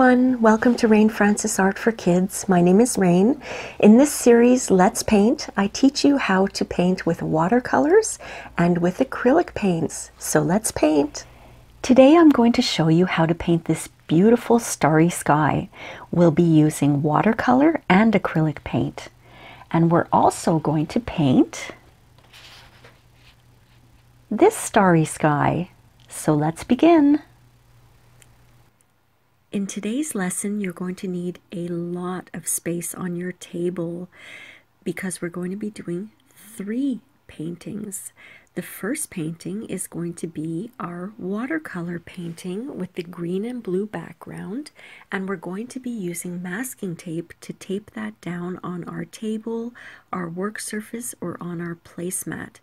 everyone, welcome to Rain Frances Art for Kids. My name is Rain. In this series, Let's Paint, I teach you how to paint with watercolors and with acrylic paints. So let's paint. Today I'm going to show you how to paint this beautiful starry sky. We'll be using watercolor and acrylic paint. And we're also going to paint this starry sky. So let's begin. In today's lesson, you're going to need a lot of space on your table because we're going to be doing three paintings. The first painting is going to be our watercolor painting with the green and blue background, and we're going to be using masking tape to tape that down on our table, our work surface, or on our placemat.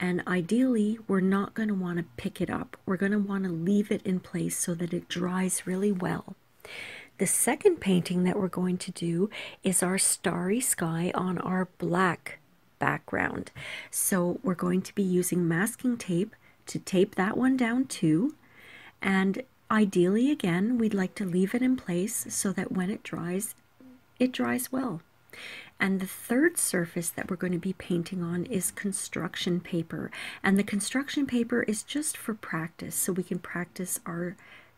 And ideally, we're not going to want to pick it up. We're going to want to leave it in place so that it dries really well. The second painting that we're going to do is our starry sky on our black background. So we're going to be using masking tape to tape that one down too. And ideally, again, we'd like to leave it in place so that when it dries well. And the third surface that we're going to be painting on is construction paper. And the construction paper is just for practice, so we can practice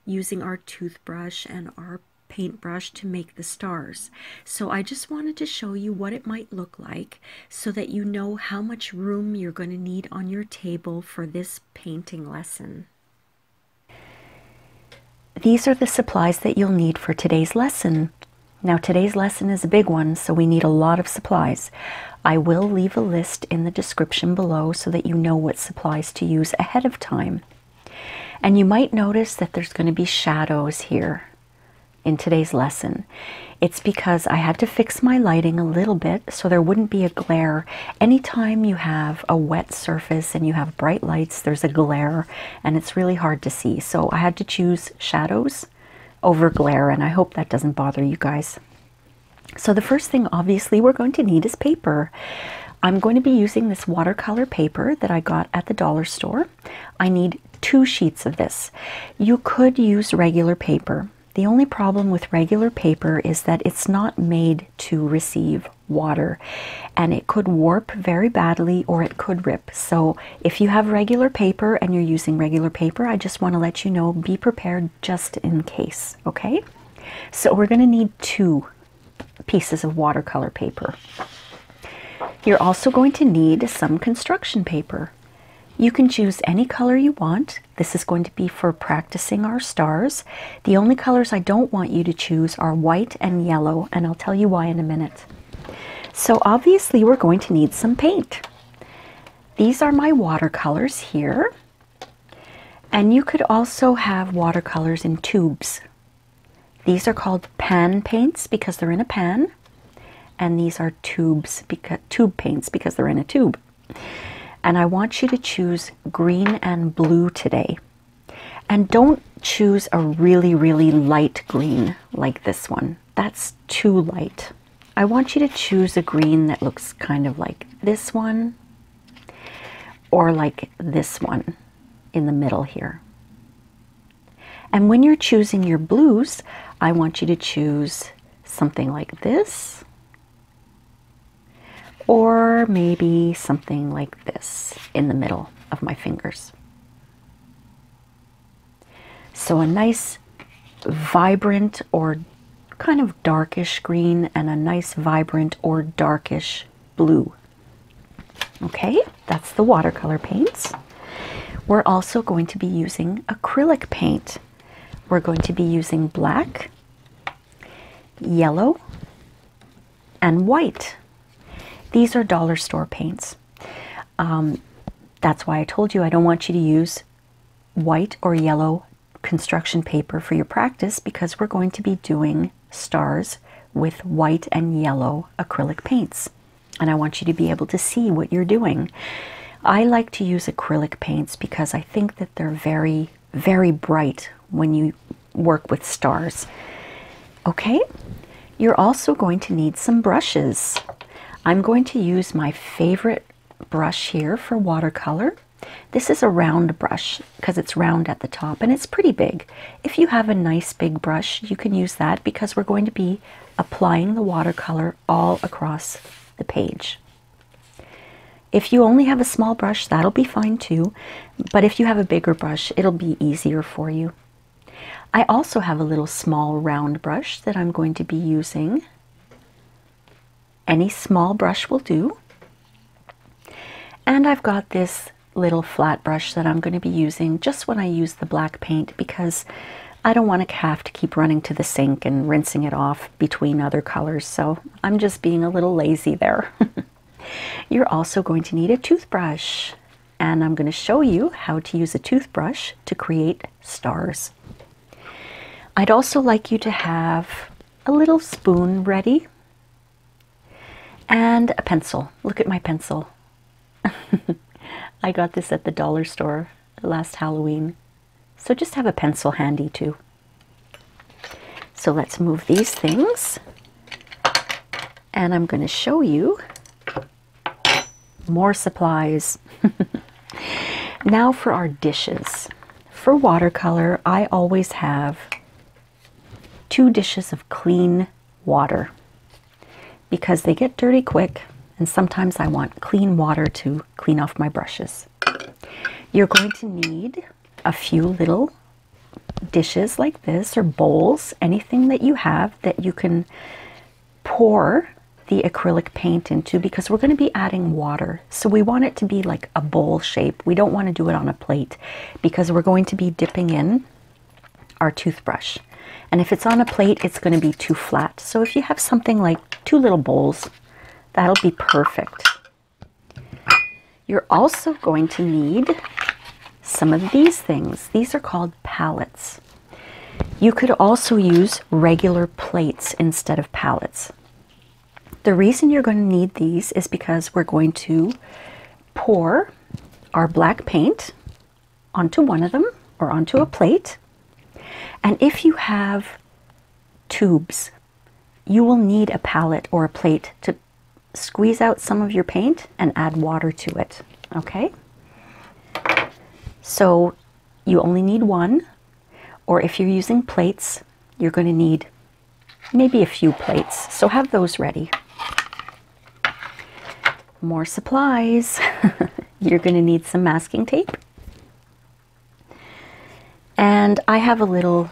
using our toothbrush and our paintbrush to make the stars. So I just wanted to show you what it might look like so that you know how much room you're going to need on your table for this painting lesson. These are the supplies that you'll need for today's lesson. Now today's lesson is a big one, so we need a lot of supplies. I will leave a list in the description below so that you know what supplies to use ahead of time. And you might notice that there's going to be shadows here in today's lesson. It's because I had to fix my lighting a little bit so there wouldn't be a glare. Anytime you have a wet surface and you have bright lights, there's a glare and it's really hard to see. So I had to choose shadows over glare, and I hope that doesn't bother you guys. So the first thing obviously we're going to need is paper. I'm going to be using this watercolor paper that I got at the dollar store. I need 2 sheets of this. You could use regular paper. The only problem with regular paper is that it's not made to receive water, and it could warp very badly or it could rip. So if you have regular paper and you're using regular paper, I just want to let you know, be prepared just in case, okay? So we're going to need 2 pieces of watercolor paper. You're also going to need some construction paper. You can choose any color you want. This is going to be for practicing our stars. The only colors I don't want you to choose are white and yellow, and I'll tell you why in a minute. So obviously we're going to need some paint. These are my watercolors here. And you could also have watercolors in tubes. These are called pan paints because they're in a pan. And these are tube paints because they're in a tube. And I want you to choose green and blue today. And don't choose a really, really light green like this one. That's too light. I want you to choose a green that looks kind of like this one or like this one in the middle here. And when you're choosing your blues, I want you to choose something like this, or maybe something like this in the middle of my fingers. So a nice vibrant or kind of darkish green and a nice vibrant or darkish blue. Okay, that's the watercolor paints. We're also going to be using acrylic paint. We're going to be using black, yellow, and white. These are dollar store paints. That's why I told you I don't want you to use white or yellow construction paper for your practice, because we're going to be doing stars with white and yellow acrylic paints. And I want you to be able to see what you're doing. I like to use acrylic paints because I think that they're very, very bright when you work with stars. Okay, you're also going to need some brushes. I'm going to use my favorite brush here for watercolor. This is a round brush because it's round at the top and it's pretty big. If you have a nice big brush, you can use that because we're going to be applying the watercolor all across the page. If you only have a small brush, that'll be fine too, but if you have a bigger brush, it'll be easier for you. I also have a little small round brush that I'm going to be using. Any small brush will do. And I've got this little flat brush that I'm going to be using just when I use the black paint, because I don't want to have to keep running to the sink and rinsing it off between other colors, so I'm just being a little lazy there. You're also going to need a toothbrush, and I'm going to show you how to use a toothbrush to create stars. I'd also like you to have a little spoon ready and a pencil. Look at my pencil. I got this at the dollar store last Halloween. So just have a pencil handy too. So let's move these things. And I'm going to show you more supplies. Now for our dishes. For watercolor, I always have 2 dishes of clean water because they get dirty quick. And sometimes I want clean water to clean off my brushes. You're going to need a few little dishes like this, or bowls, anything that you have that you can pour the acrylic paint into, because we're going to be adding water. So we want it to be like a bowl shape. We don't want to do it on a plate because we're going to be dipping in our toothbrush. And if it's on a plate, it's going to be too flat. So if you have something like 2 little bowls, that'll be perfect. You're also going to need some of these things. These are called palettes. You could also use regular plates instead of palettes. The reason you're going to need these is because we're going to pour our black paint onto one of them or onto a plate. And if you have tubes, you will need a palette or a plate to squeeze out some of your paint and add water to it, okay? So you only need 1, or if you're using plates, you're going to need maybe a few plates, so have those ready. More supplies. You're going to need some masking tape. And I have a little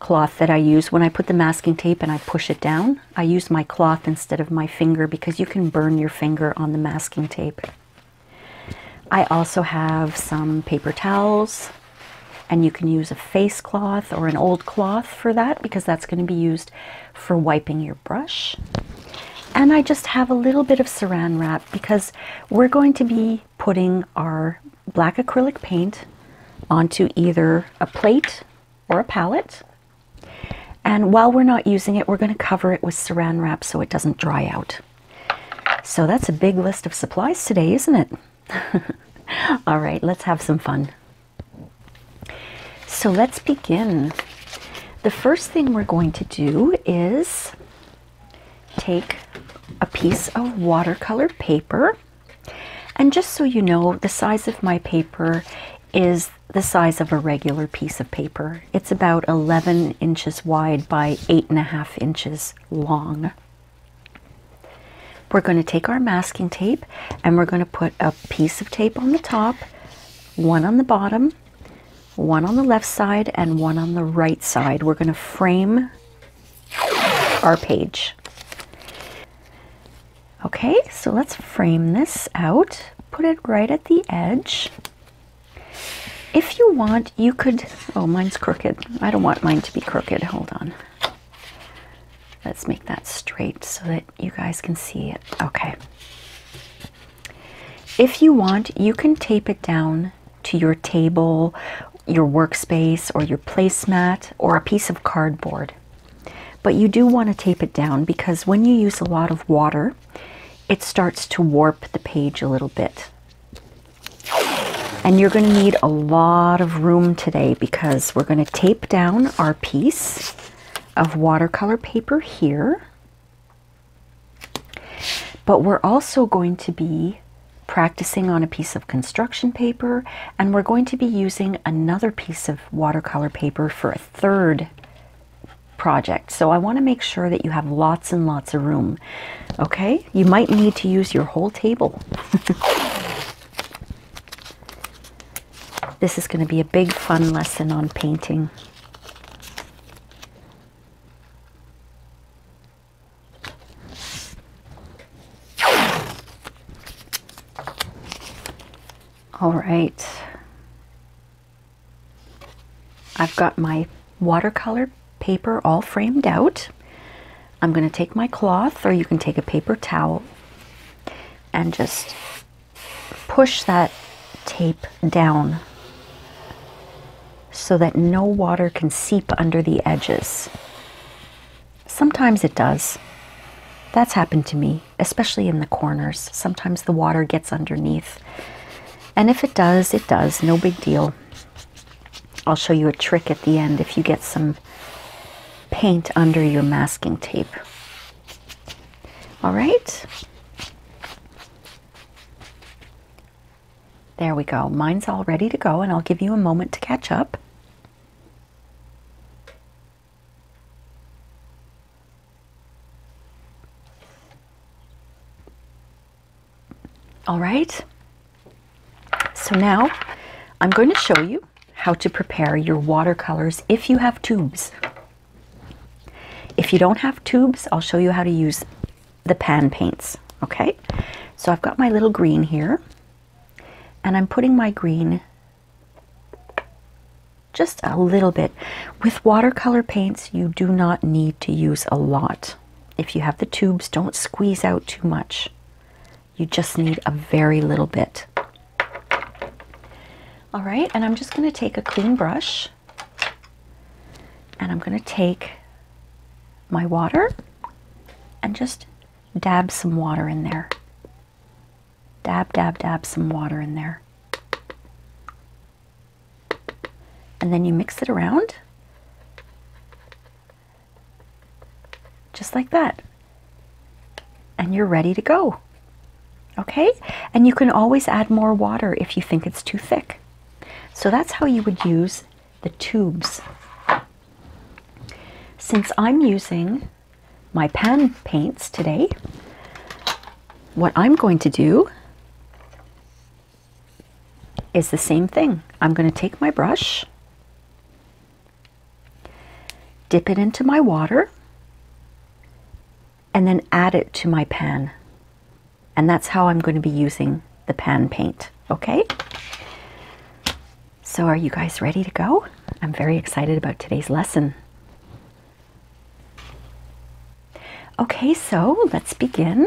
cloth that I use when I put the masking tape and I push it down. I use my cloth instead of my finger because you can burn your finger on the masking tape. I also have some paper towels, and you can use a face cloth or an old cloth for that because that's going to be used for wiping your brush. And I just have a little bit of Saran wrap because we're going to be putting our black acrylic paint onto either a plate or a palette. And while we're not using it, we're going to cover it with Saran wrap so it doesn't dry out. So that's a big list of supplies today, isn't it? All right, let's have some fun. So let's begin. The first thing we're going to do is take a piece of watercolor paper. And just so you know, the size of my paper is the size of a regular piece of paper. It's about 11 inches wide by 8.5 inches long. We're going to take our masking tape and we're going to put a piece of tape on the top, one on the bottom, one on the left side, and one on the right side. We're going to frame our page. Okay, so let's frame this out. Put it right at the edge. If you want, you could, oh, mine's crooked. I don't want mine to be crooked. Hold on. Let's make that straight so that you guys can see it. Okay. If you want, you can tape it down to your table, your workspace, or your placemat, or a piece of cardboard. But you do want to tape it down because when you use a lot of water, it starts to warp the page a little bit. And you're going to need a lot of room today because we're going to tape down our piece of watercolor paper here. But we're also going to be practicing on a piece of construction paper, and we're going to be using another piece of watercolor paper for a third project. So I want to make sure that you have lots and lots of room. Okay, you might need to use your whole table. This is going to be a big fun lesson on painting. All right, I've got my watercolor paper all framed out. I'm going to take my cloth, or you can take a paper towel, and just push that tape down so that no water can seep under the edges. Sometimes it does. That's happened to me, especially in the corners. Sometimes the water gets underneath. And if it does, no big deal. I'll show you a trick at the end if you get some paint under your masking tape. All right. There we go. Mine's all ready to go, and I'll give you a moment to catch up. All right. So now I'm going to show you how to prepare your watercolors if you have tubes. If you don't have tubes, I'll show you how to use the pan paints, okay? So I've got my little green here, and I'm putting my green just a little bit. With watercolor paints, you do not need to use a lot. If you have the tubes, don't squeeze out too much. You just need a very little bit. All right, and I'm just going to take a clean brush, and I'm going to take my water and just dab some water in there. Dab, dab, dab some water in there. And then you mix it around, just like that. And you're ready to go. Okay, and you can always add more water if you think it's too thick. So that's how you would use the tubes. Since I'm using my pan paints today, what I'm going to do is the same thing. I'm going to take my brush, dip it into my water, and then add it to my pan. And that's how I'm going to be using the pan paint, okay? So are you guys ready to go? I'm very excited about today's lesson. Okay, so let's begin.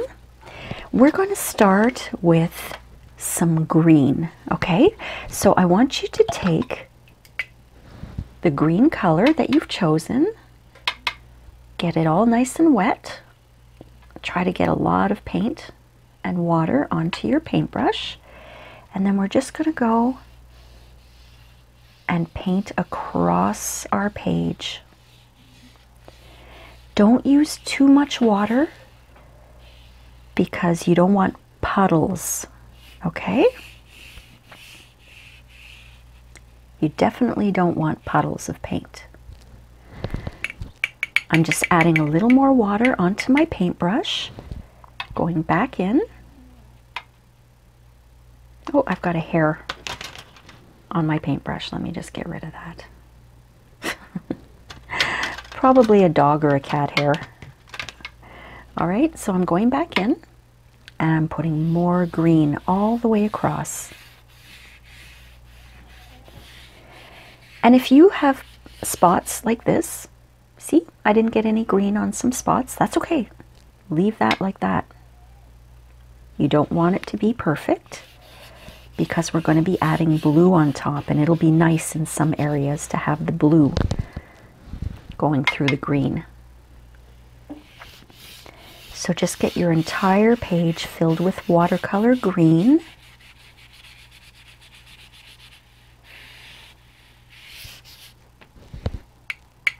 We're going to start with some green, okay? So I want you to take the green color that you've chosen, get it all nice and wet, try to get a lot of paint and water onto your paintbrush, and then we're just going to go and paint across our page. Don't use too much water because you don't want puddles, okay? You definitely don't want puddles of paint. I'm just adding a little more water onto my paintbrush, going back in. Oh, I've got a hair on my paintbrush. Let me just get rid of that. Probably a dog or a cat hair. All right, so I'm going back in, and I'm putting more green all the way across. And if you have spots like this, see, I didn't get any green on some spots. That's okay. Leave that like that. You don't want it to be perfect, because we're going to be adding blue on top, and it'll be nice in some areas to have the blue going through the green. So just get your entire page filled with watercolor green.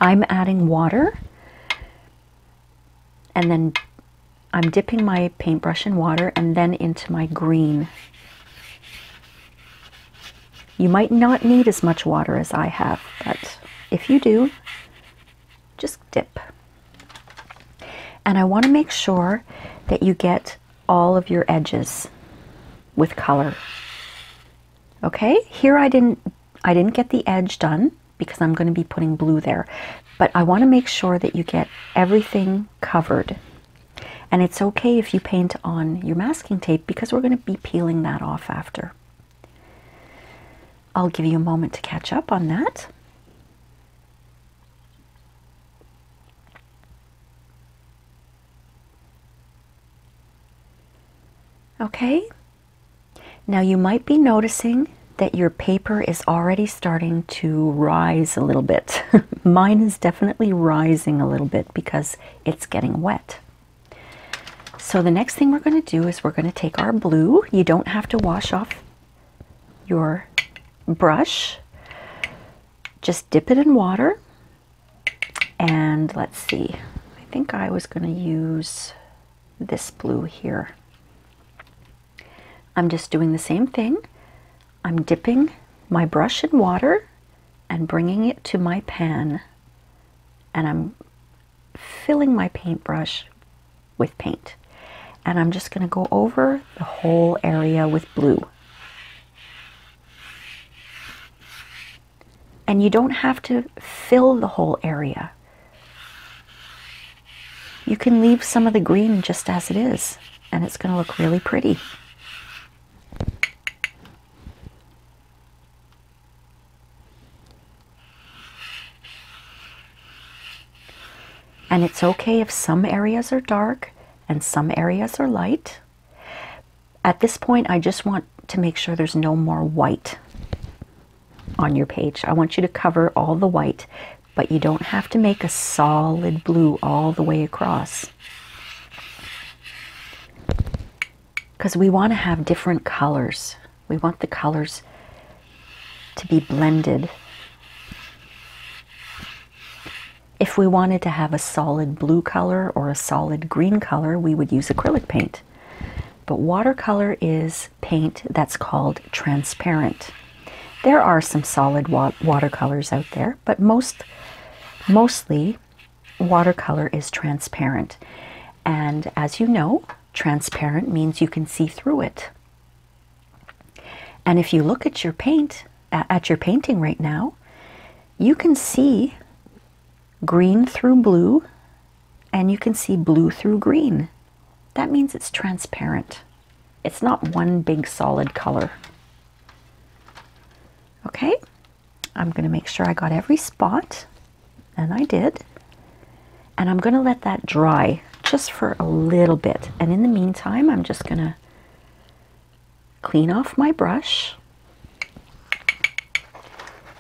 I'm adding water, and then I'm dipping my paintbrush in water and then into my green. You might not need as much water as I have, but if you do, just dip. And I want to make sure that you get all of your edges with color. Okay, here I didn't get the edge done because I'm going to be putting blue there, but I want to make sure that you get everything covered. And it's okay if you paint on your masking tape because we're going to be peeling that off after. I'll give you a moment to catch up on that. Okay, now you might be noticing that your paper is already starting to rise a little bit. Mine is definitely rising a little bit because it's getting wet. So the next thing we're going to do is we're going to take our blue. You don't have to wash off your brush. Just dip it in water. And let's see, I think I was going to use this blue here. I'm just doing the same thing. I'm dipping my brush in water and bringing it to my pan, and I'm filling my paintbrush with paint, and I'm just going to go over the whole area with blue. And you don't have to fill the whole area. You can leave some of the green just as it is, and it's going to look really pretty. And it's okay if some areas are dark and some areas are light. At this point, I just want to make sure there's no more white on your page. I want you to cover all the white, but you don't have to make a solid blue all the way across, because we want to have different colors. We want the colors to be blended. If we wanted to have a solid blue color or a solid green color, we would use acrylic paint. But watercolor is paint that's called transparent. There are some solid watercolors out there, but mostly watercolor is transparent. And as you know, transparent means you can see through it. And if you look at your paint, at your painting right now, you can see green through blue, and you can see blue through green. That means it's transparent. It's not one big solid color. Okay, I'm going to make sure I got every spot, and I did. And I'm going to let that dry just for a little bit. And in the meantime, I'm just going to clean off my brush.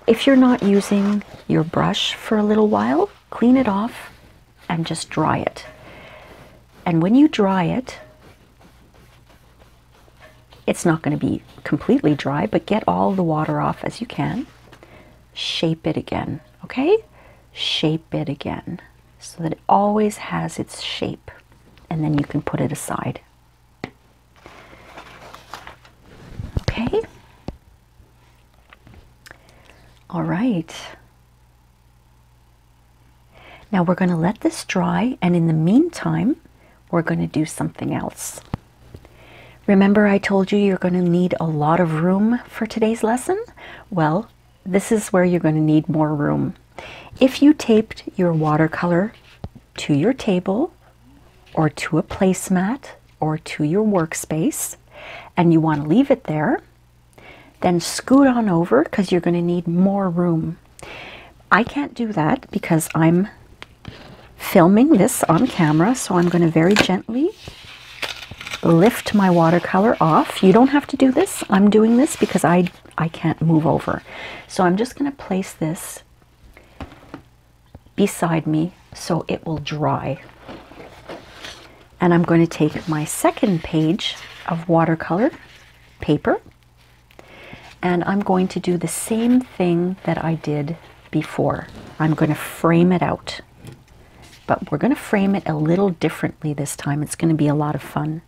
If you're not using your brush for a little while, clean it off and just dry it. And when you dry it, it's not going to be completely dry, but get all the water off as you can. Shape it again, okay? Shape it again so that it always has its shape, and then you can put it aside. Okay? All right. Now we're going to let this dry, and in the meantime, we're going to do something else. Remember I told you you're going to need a lot of room for today's lesson? Well, this is where you're going to need more room. If you taped your watercolor to your table or to a placemat or to your workspace, and you want to leave it there, then scoot on over because you're going to need more room. I can't do that because I'm filming this on camera, so I'm going to very gently lift my watercolor off. You don't have to do this. I'm doing this because I can't move over. So I'm just going to place this beside me so it will dry. And I'm going to take my second page of watercolor paper, and I'm going to do the same thing that I did before. I'm going to frame it out. but we're going to frame it a little differently this time. It's going to be a lot of fun.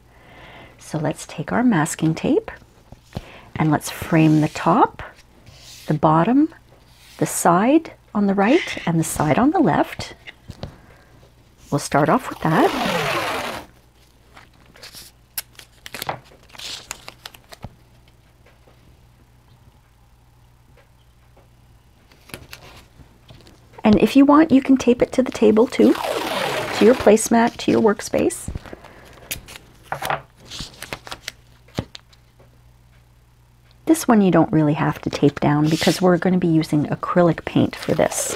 So let's take our masking tape and let's frame the top, the bottom, the side on the right, and the side on the left. We'll start off with that. And if you want, you can tape it to the table too, to your placemat, to your workspace. This one you don't really have to tape down because we're going to be using acrylic paint for this.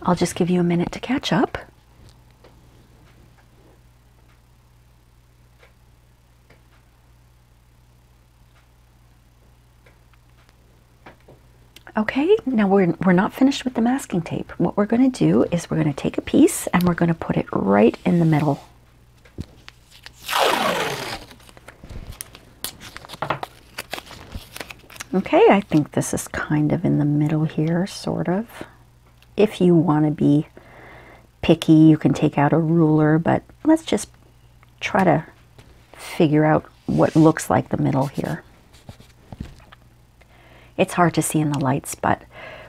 I'll just give you a minute to catch up. Okay, now we're not finished with the masking tape. What we're going to do is we're going to take a piece and we're going to put it right in the middle. Okay, I think this is kind of in the middle here, sort of. If you want to be picky, you can take out a ruler, but let's just try to figure out what looks like the middle here. It's hard to see in the lights, but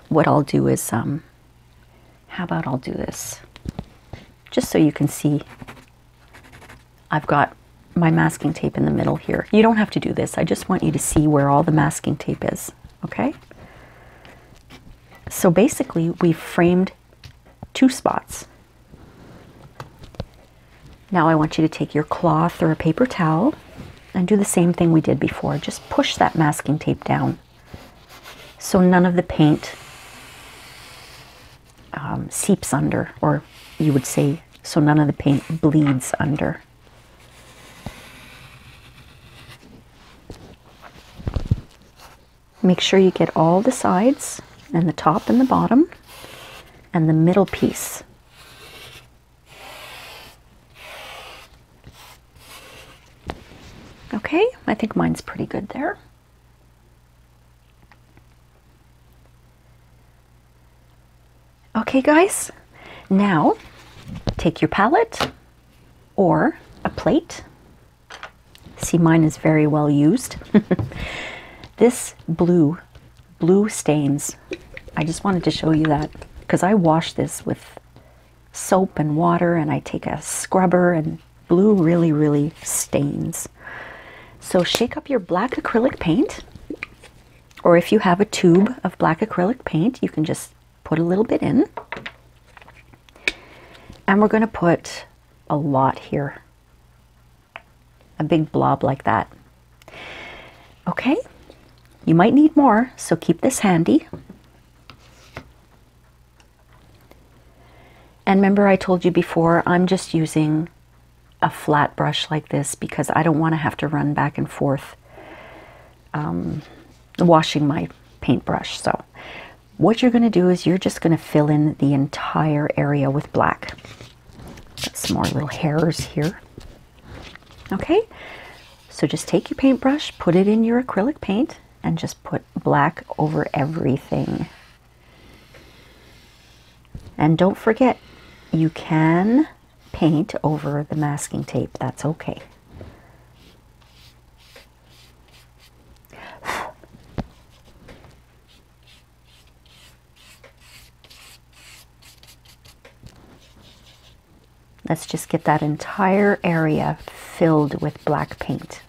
what I'll do is, how about I'll do this? Just so you can see, I've got my masking tape in the middle here. You don't have to do this. I just want you to see where all the masking tape is, okay? So basically, we've framed two spots. Now I want you to take your cloth or a paper towel and do the same thing we did before. Just push that masking tape down so none of the paint seeps under, or you would say, so none of the paint bleeds under. Make sure you get all the sides, and the top and the bottom, and the middle piece. Okay, I think mine's pretty good there. Okay guys, now take your palette or a plate. See, mine is very well used. This blue stains. I just wanted to show you that because I wash this with soap and water, and I take a scrubber, and blue really, really stains. So shake up your black acrylic paint, or if you have a tube of black acrylic paint, you can just put a little bit in. And we're going to put a lot here. A big blob like that. Okay. You might need more, so keep this handy. And remember I told you before, I'm just using a flat brush like this because I don't want to have to run back and forth washing my paintbrush. So what you're going to do is you're just going to fill in the entire area with black. Got some more little hairs here. Okay, so just take your paintbrush, put it in your acrylic paint, and just put black over everything. And don't forget, you can paint over the masking tape. That's okay. Let's just get that entire area filled with black paint.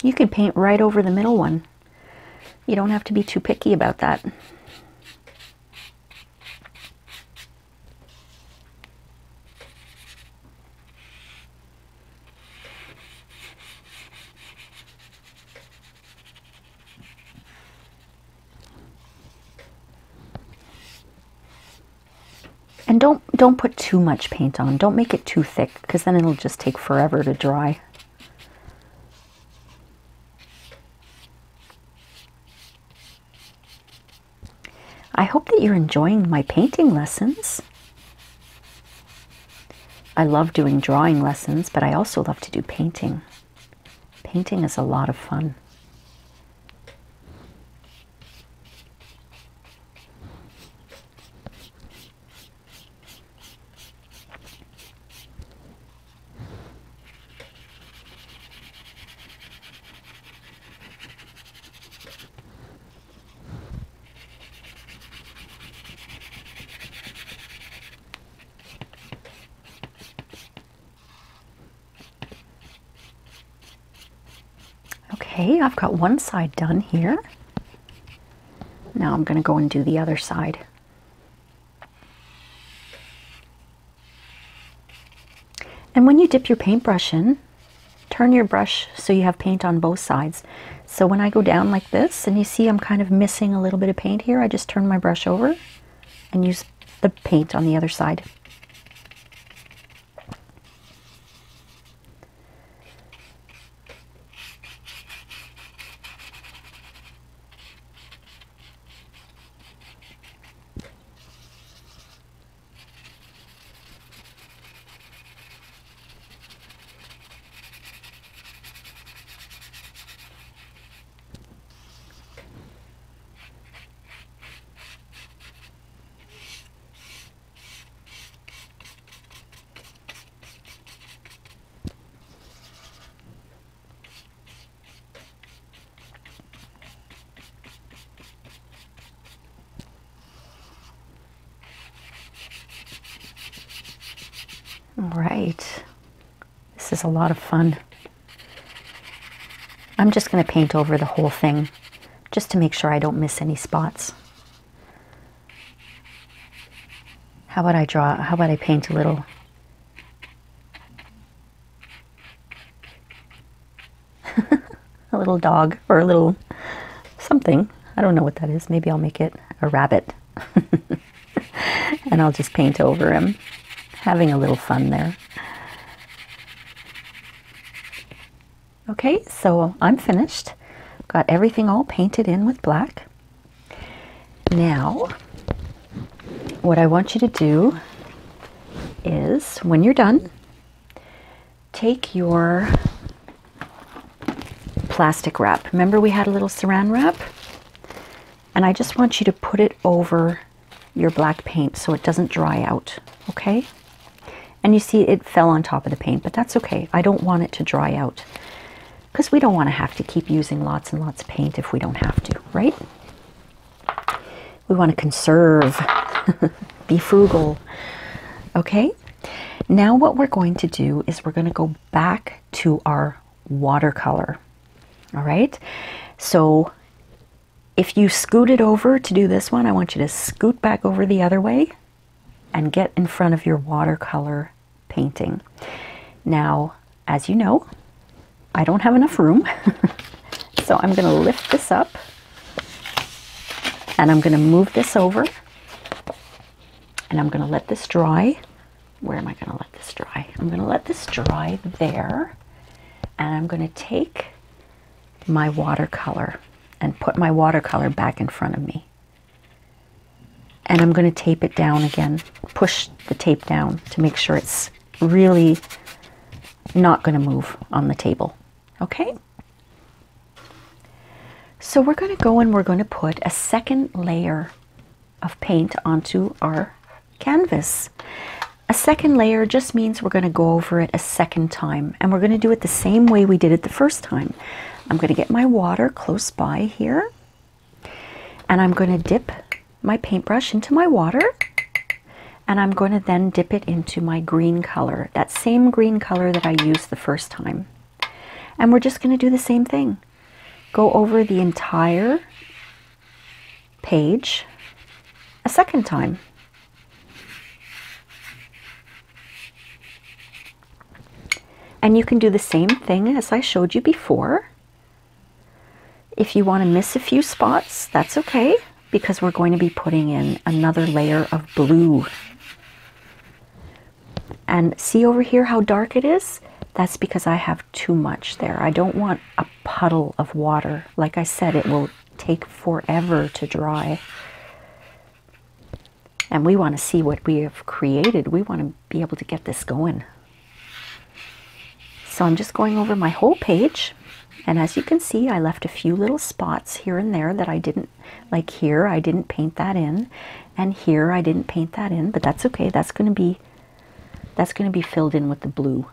You can paint right over the middle one. You don't have to be too picky about that. And don't put too much paint on. Don't make it too thick, because then it'll just take forever to dry. I hope that you're enjoying my painting lessons. I love doing drawing lessons, but I also love to do painting. Painting is a lot of fun. I've got one side done here. Now I'm going to go and do the other side. And when you dip your paintbrush in, turn your brush so you have paint on both sides. So when I go down like this, and you see I'm kind of missing a little bit of paint here, I just turn my brush over and use the paint on the other side. Alright, this is a lot of fun. I'm just going to paint over the whole thing, just to make sure I don't miss any spots. How about I paint a little? A little dog, or a little something. I don't know what that is. Maybe I'll make it a rabbit. And I'll just paint over him. Having a little fun there. Okay, so I'm finished. Got everything all painted in with black. Now, what I want you to do is, when you're done, take your plastic wrap. Remember we had a little Saran wrap? And I just want you to put it over your black paint so it doesn't dry out, okay? And you see it fell on top of the paint, but that's okay. I don't want it to dry out, because we don't want to have to keep using lots and lots of paint if we don't have to, right? We want to conserve, be frugal, okay? Now what we're going to do is we're going to go back to our watercolor, all right? So if you scoot it over to do this one, I want you to scoot back over the other way and get in front of your watercolor painting. Now, as you know, I don't have enough room, so I'm going to lift this up and I'm going to move this over and I'm going to let this dry. Where am I going to let this dry? I'm going to let this dry there, and I'm going to take my watercolor and put my watercolor back in front of me. And I'm going to tape it down again, push the tape down to make sure it's really not going to move on the table. Okay? So we're going to go and we're going to put a second layer of paint onto our canvas. A second layer just means we're going to go over it a second time, and we're going to do it the same way we did it the first time. I'm going to get my water close by here, and I'm going to dip my paintbrush into my water, and I'm going to then dip it into my green color, that same green color that I used the first time. And we're just going to do the same thing. Go over the entire page a second time. And you can do the same thing as I showed you before. If you want to miss a few spots, that's okay, because we're going to be putting in another layer of blue And see over here how dark it is? That's because I have too much there. I don't want a puddle of water. Like I said, it will take forever to dry. And we want to see what we have created. We want to be able to get this going. So I'm just going over my whole page. And as you can see, I left a few little spots here and there that I didn't, like here, I didn't paint that in. And here, I didn't paint that in, but that's okay. That's going to be filled in with the blue.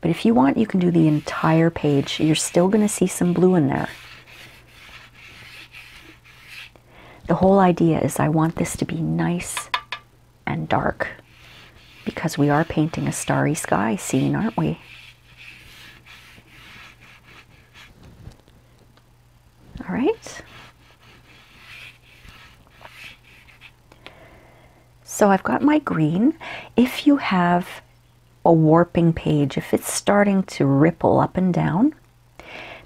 But if you want, you can do the entire page. You're still going to see some blue in there. The whole idea is I want this to be nice and dark because we are painting a starry sky scene, aren't we? All right. So I've got my green. If you have a warping page, if it's starting to ripple up and down,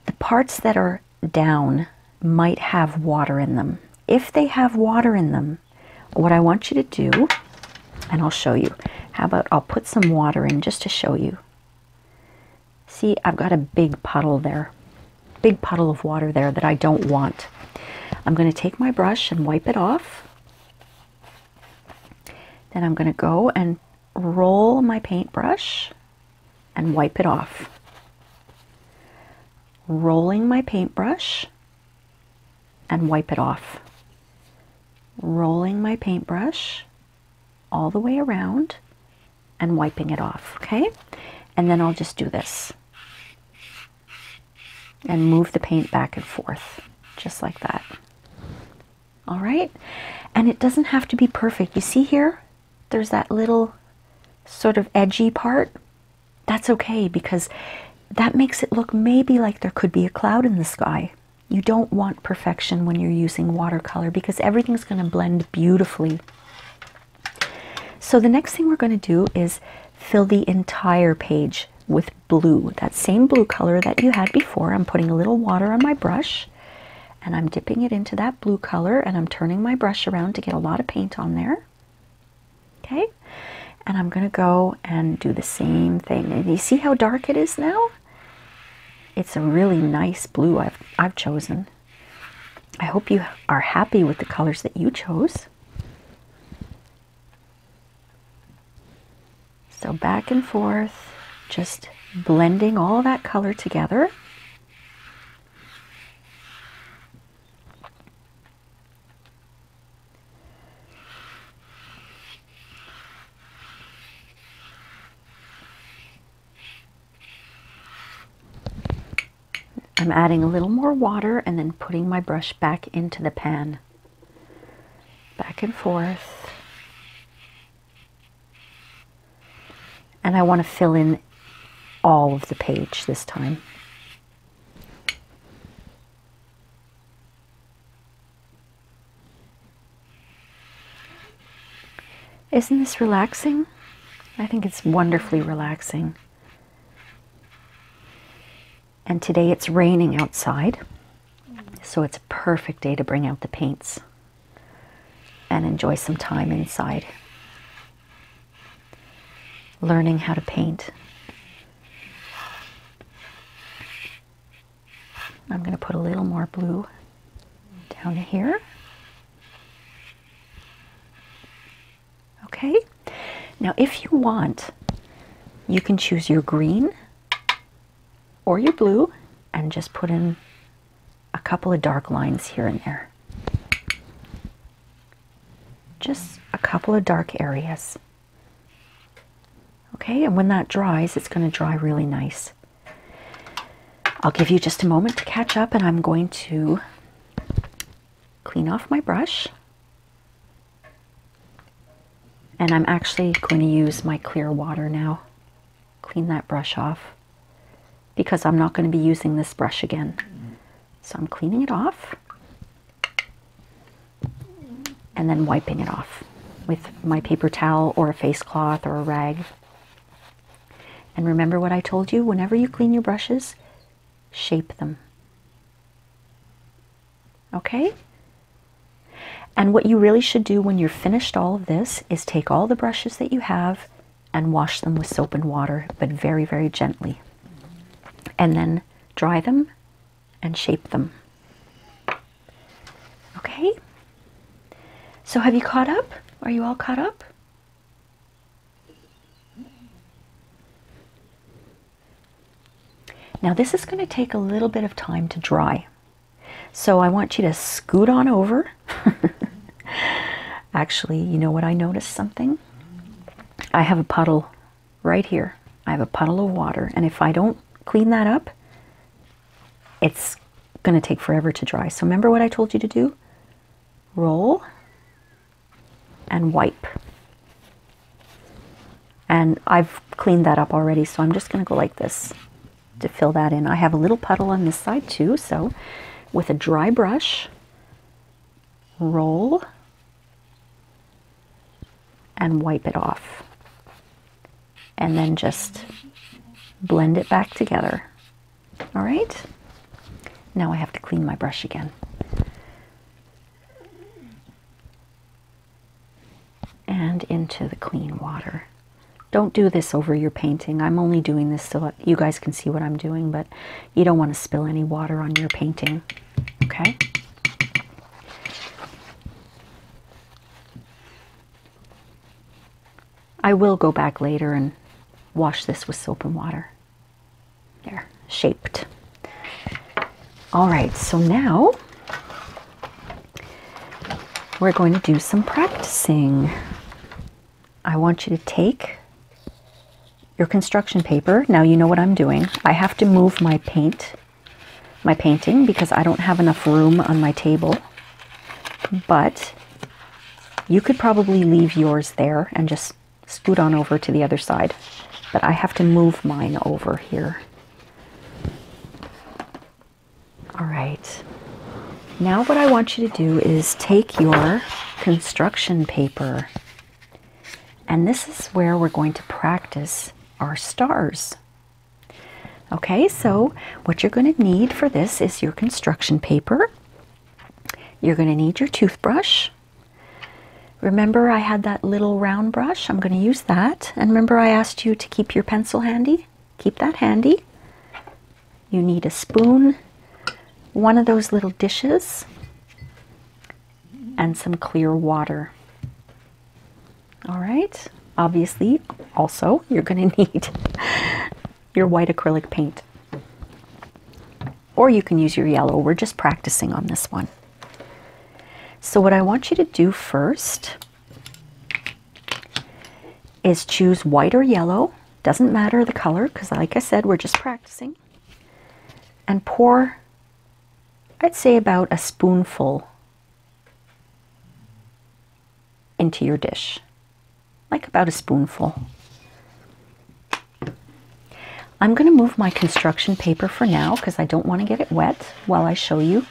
the parts that are down might have water in them. If they have water in them, what I want you to do, and I'll show you. How about I'll put some water in just to show you. See, I've got a big puddle there. Big puddle of water there that I don't want. I'm going to take my brush and wipe it off. Then I'm going to go and roll my paintbrush and wipe it off. Rolling my paintbrush and wipe it off. Rolling my paintbrush all the way around and wiping it off, okay? And then I'll just do this and move the paint back and forth, just like that. All right, and it doesn't have to be perfect. You see here, there's that little sort of edgy part. That's okay, because that makes it look maybe like there could be a cloud in the sky. You don't want perfection when you're using watercolor because everything's going to blend beautifully. So the next thing we're going to do is fill the entire page with blue, that same blue color that you had before. I'm putting a little water on my brush and I'm dipping it into that blue color and I'm turning my brush around to get a lot of paint on there. Okay, and I'm going to go and do the same thing. And you see how dark it is now? It's a really nice blue I've chosen. I hope you are happy with the colors that you chose. So back and forth, just blending all that color together. I'm adding a little more water and then putting my brush back into the pan. Back and forth. And I want to fill in all of the page this time. Isn't this relaxing? I think it's wonderfully relaxing. And today it's raining outside, so it's a perfect day to bring out the paints and enjoy some time inside, learning how to paint. I'm going to put a little more blue down here. Okay, now if you want, you can choose your green or your blue and just put in a couple of dark lines here and there. Just a couple of dark areas. Okay, and when that dries, it's going to dry really nice. I'll give you just a moment to catch up, and I'm going to clean off my brush. And I'm actually going to use my clear water now. Clean that brush off, because I'm not going to be using this brush again. So I'm cleaning it off and then wiping it off with my paper towel or a face cloth or a rag. And remember what I told you, whenever you clean your brushes, shape them. Okay? And what you really should do when you're finished all of this is take all the brushes that you have and wash them with soap and water, but very, very gently. And then dry them and shape them. Okay? So have you caught up? Are you all caught up? Now this is going to take a little bit of time to dry. So I want you to scoot on over. Actually, you know what, I noticed something. I have a puddle right here. I have a puddle of water, and if I don't clean that up, it's going to take forever to dry. So remember what I told you to do? Roll and wipe. And I've cleaned that up already, so I'm just going to go like this to fill that in. I have a little puddle on this side too, so with a dry brush, roll and wipe it off. And then just blend it back together. All right? Now I have to clean my brush again. And into the clean water. Don't do this over your painting. I'm only doing this so that you guys can see what I'm doing, but you don't want to spill any water on your painting, okay? I will go back later and wash this with soap and water. There, shaped. All right, so now we're going to do some practicing. I want you to take your construction paper. Now you know what I'm doing. I have to move my painting because I don't have enough room on my table. But you could probably leave yours there and just scoot on over to the other side. But I have to move mine over here. All right. Now what I want you to do is take your construction paper. And this is where we're going to practice our stars. Okay, so what you're going to need for this is your construction paper. You're going to need your toothbrush. Remember I had that little round brush? I'm going to use that. And remember I asked you to keep your pencil handy? Keep that handy. You need a spoon, one of those little dishes, and some clear water. All right, obviously, also, you're going to need your white acrylic paint. Or you can use your yellow. We're just practicing on this one. So what I want you to do first is choose white or yellow. Doesn't matter the color, because like I said, we're just practicing. And pour, I'd say about a spoonful into your dish. Like about a spoonful. I'm going to move my construction paper for now because I don't want to get it wet while I show you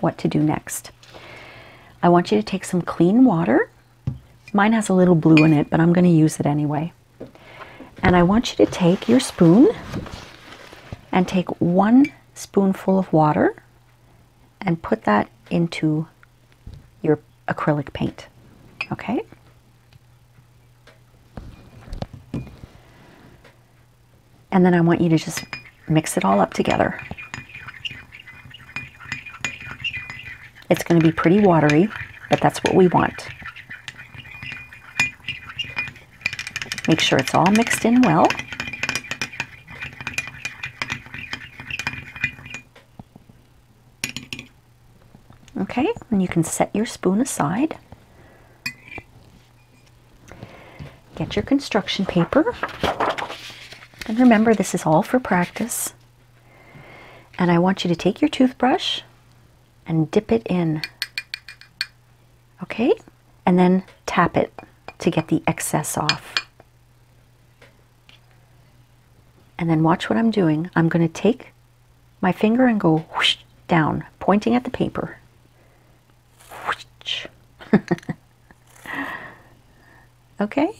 what to do next. I want you to take some clean water. Mine has a little blue in it, but I'm going to use it anyway. And I want you to take your spoon and take one spoonful of water and put that into your acrylic paint. Okay? And then I want you to just mix it all up together. It's going to be pretty watery, but that's what we want. Make sure it's all mixed in well. Okay, and you can set your spoon aside. Get your construction paper. And remember, this is all for practice. And I want you to take your toothbrush and dip it in. Okay? And then tap it to get the excess off. And then watch what I'm doing. I'm going to take my finger and go whoosh down, pointing at the paper. Whoosh. Okay?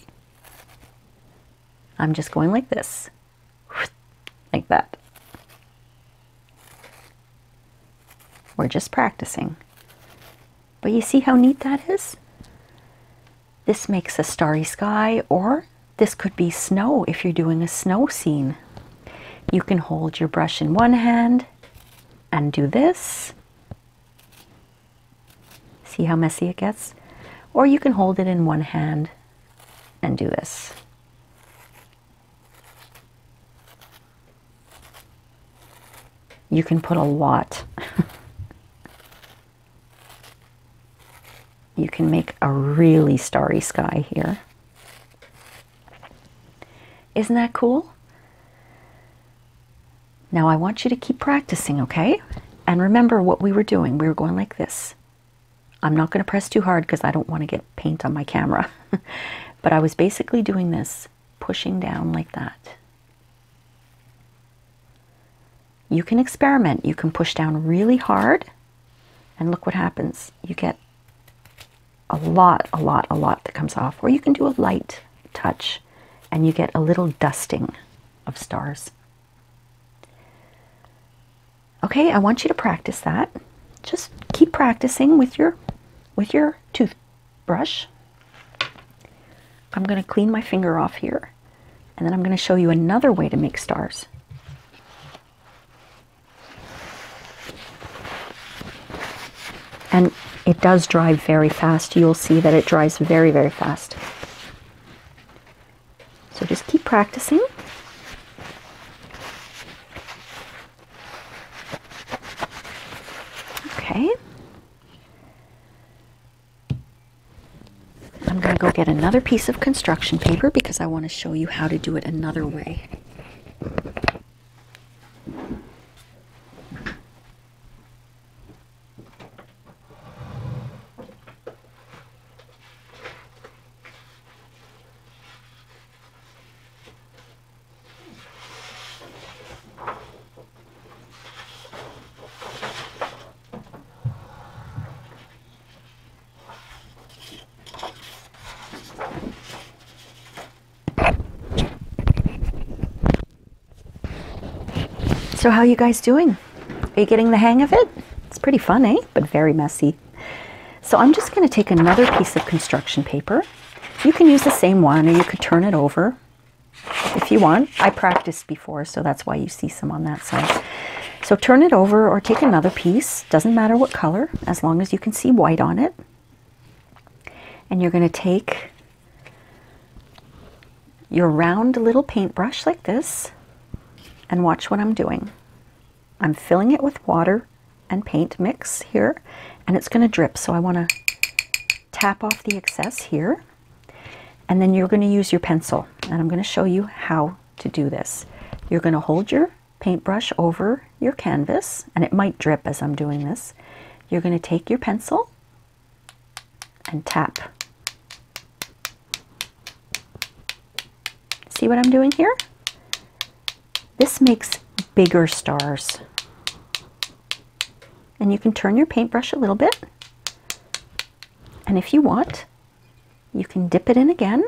I'm just going like this. Like that. We're just practicing. But you see how neat that is? This makes a starry sky, or This could be snow if you're doing a snow scene. You can hold your brush in one hand and do this. See how messy it gets? Or you can hold it in one hand and do this. You can put a lot. You can make a really starry sky here. Isn't that cool? Now I want you to keep practicing, okay? And remember what we were doing. We were going like this. I'm not going to press too hard because I don't want to get paint on my camera. But I was basically doing this, pushing down like that. You can experiment. You can push down really hard and look what happens. You get a lot that comes off. Or you can do a light touch and you get a little dusting of stars. Okay, I want you to practice that. Just keep practicing with your toothbrush. I'm going to clean my finger off here, and then I'm going to show you another way to make stars. And it does dry very fast. You'll see that it dries very, very fast. So just keep practicing. Okay. I'm going to go get another piece of construction paper because I want to show you how to do it another way. So how are you guys doing? Are you getting the hang of it? It's pretty fun, eh? But very messy. So I'm just going to take another piece of construction paper. You can use the same one, or you could turn it over if you want. I practiced before, so that's why you see some on that side. So turn it over or take another piece. Doesn't matter what color, as long as you can see white on it. And you're going to take your round little paintbrush like this. And watch what I'm doing. I'm filling it with water and paint mix here, and it's going to drip. So I want to tap off the excess here, and then you're going to use your pencil. And I'm going to show you how to do this. You're going to hold your paintbrush over your canvas, and it might drip as I'm doing this. You're going to take your pencil and tap. See what I'm doing here? This makes bigger stars. And you can turn your paintbrush a little bit. And if you want, you can dip it in again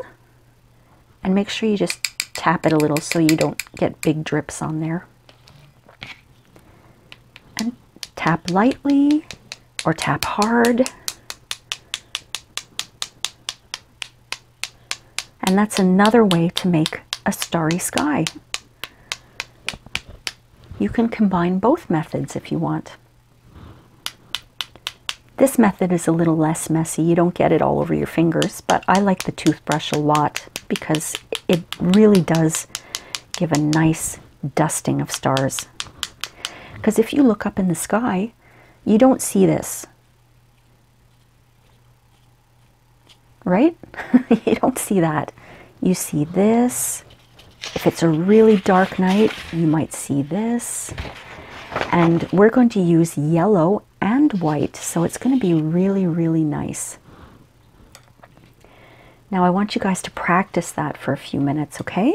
and make sure you just tap it a little so you don't get big drips on there. And tap lightly or tap hard. And that's another way to make a starry sky. You can combine both methods if you want. This method is a little less messy. You don't get it all over your fingers, but I like the toothbrush a lot because it really does give a nice dusting of stars. Because if you look up in the sky, you don't see this. Right? You don't see that. You see this. If it's a really dark night, you might see this. And we're going to use yellow and white, so it's going to be really, really nice. Now I want you guys to practice that for a few minutes, okay?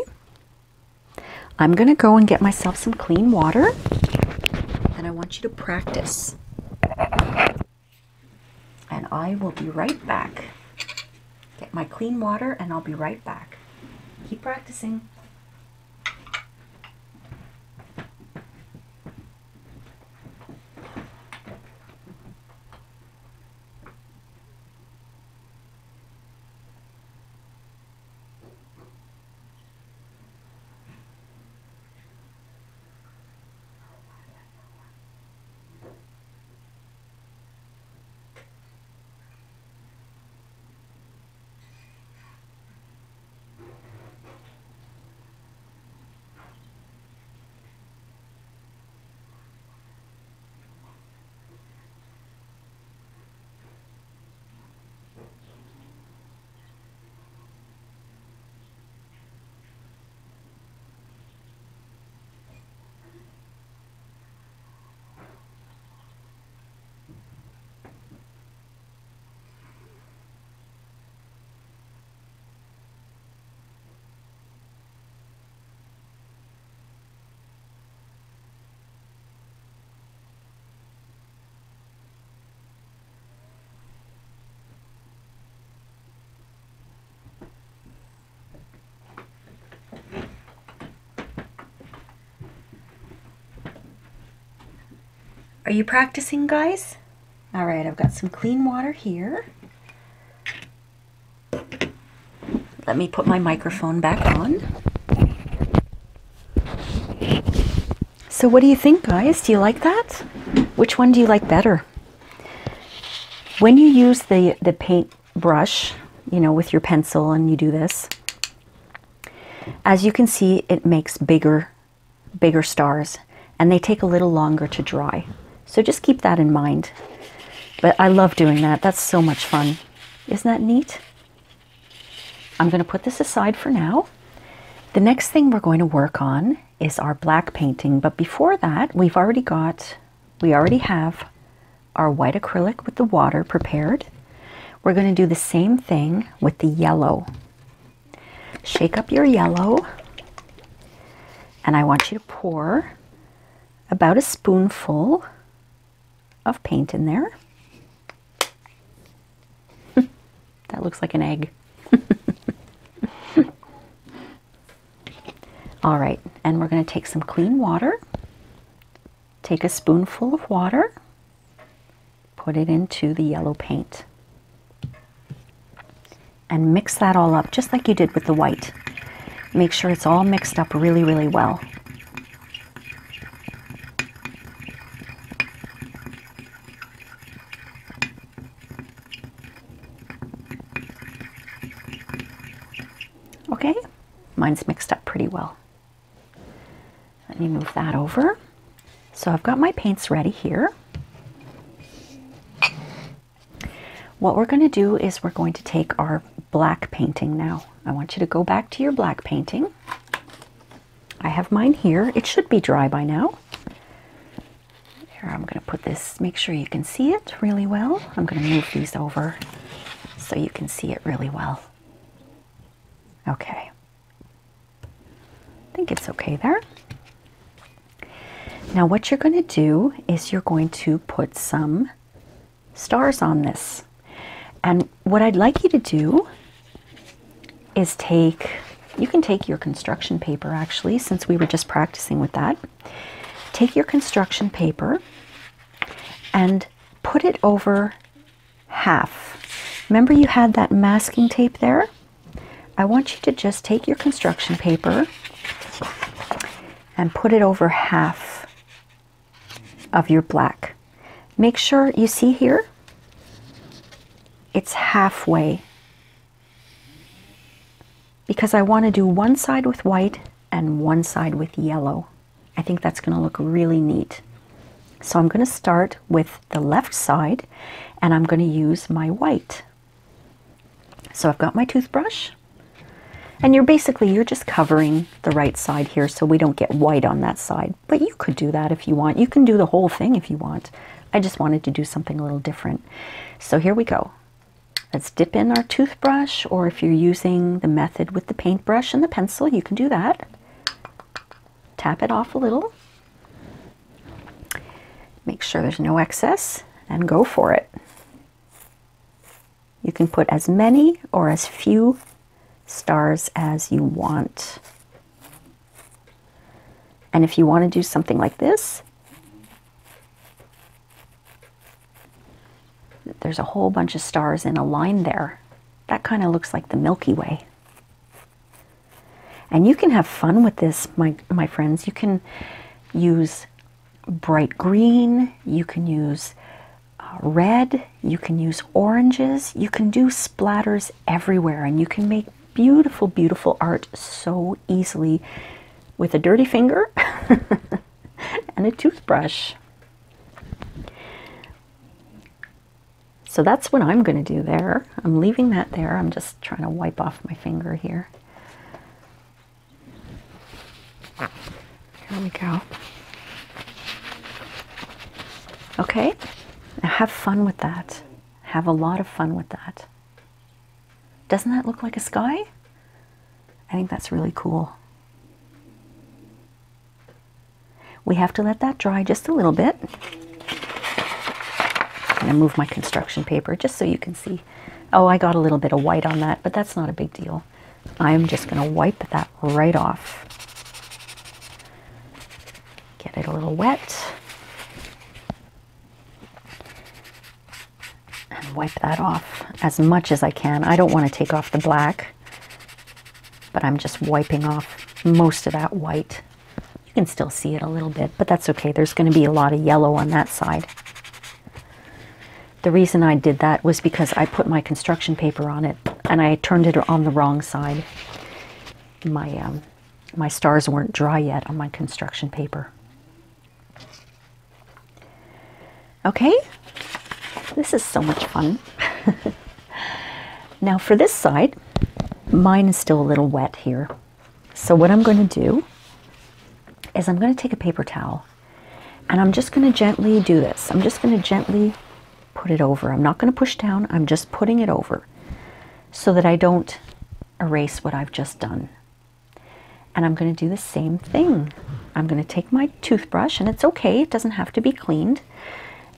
I'm going to go and get myself some clean water, and I want you to practice. And I will be right back. Get my clean water, and I'll be right back. Keep practicing. Are you practicing, guys? All right, I've got some clean water here. Let me put my microphone back on. So what do you think, guys? Do you like that? Which one do you like better? When you use the paint brush, you know, with your pencil and you do this, as you can see, it makes bigger stars, and they take a little longer to dry. So just keep that in mind. But I love doing that. That's so much fun. Isn't that neat? I'm going to put this aside for now. The next thing we're going to work on is our black painting. But before that, we already have our white acrylic with the water prepared. We're going to do the same thing with the yellow. Shake up your yellow, and I want you to pour about a spoonful of paint in there. That looks like an egg. All right, and we're going to take some clean water, take a spoonful of water, put it into the yellow paint, and mix that all up just like you did with the white. Make sure it's all mixed up really, really well. Okay, mine's mixed up pretty well. Let me move that over. So I've got my paints ready here. What we're going to do is we're going to take our black painting now. I want you to go back to your black painting. I have mine here. It should be dry by now. Here, I'm going to put this, make sure you can see it really well. I'm going to move these over so you can see it really well. Okay. I think it's okay there. Now what you're going to do is you're going to put some stars on this. And what I'd like you to do is take, you can take your construction paper actually, since we were just practicing with that. Take your construction paper and put it over half. Remember you had that masking tape there? I want you to just take your construction paper and put it over half of your black. Make sure, you see here, it's halfway, because I want to do one side with white and one side with yellow. I think that's going to look really neat. So I'm going to start with the left side, and I'm going to use my white. So I've got my toothbrush, and you're just covering the right side here so we don't get white on that side. But you could do that if you want. You can do the whole thing if you want. I just wanted to do something a little different. So here we go. Let's dip in our toothbrush, or if you're using the method with the paintbrush and the pencil, you can do that. Tap it off a little. Make sure there's no excess and go for it. You can put as many or as few stars as you want. And if you want to do something like this, there's a whole bunch of stars in a line there. That kind of looks like the Milky Way. And you can have fun with this, my friends. You can use bright green, you can use red, you can use oranges, you can do splatters everywhere, and you can make beautiful, beautiful art so easily with a dirty finger and a toothbrush. So that's what I'm going to do there. I'm leaving that there. I'm just trying to wipe off my finger here. There we go. Okay, now have fun with that. Have a lot of fun with that. Doesn't that look like a sky? I think that's really cool. We have to let that dry just a little bit. I'm going to move my construction paper just so you can see. Oh, I got a little bit of white on that, but that's not a big deal. I'm just going to wipe that right off. Get it a little wet. wipe that off as much as I can. I don't want to take off the black, but I'm just wiping off most of that white. You can still see it a little bit, but that's okay. There's going to be a lot of yellow on that side. The reason I did that was because I put my construction paper on it and I turned it on the wrong side. My stars weren't dry yet on my construction paper. Okay, this is so much fun. Now for this side, mine is still a little wet here. So what I'm going to do is I'm going to take a paper towel and I'm just going to gently do this. I'm just going to gently put it over. I'm not going to push down. I'm just putting it over so that I don't erase what I've just done. And I'm going to do the same thing. I'm going to take my toothbrush, and it's okay, it doesn't have to be cleaned,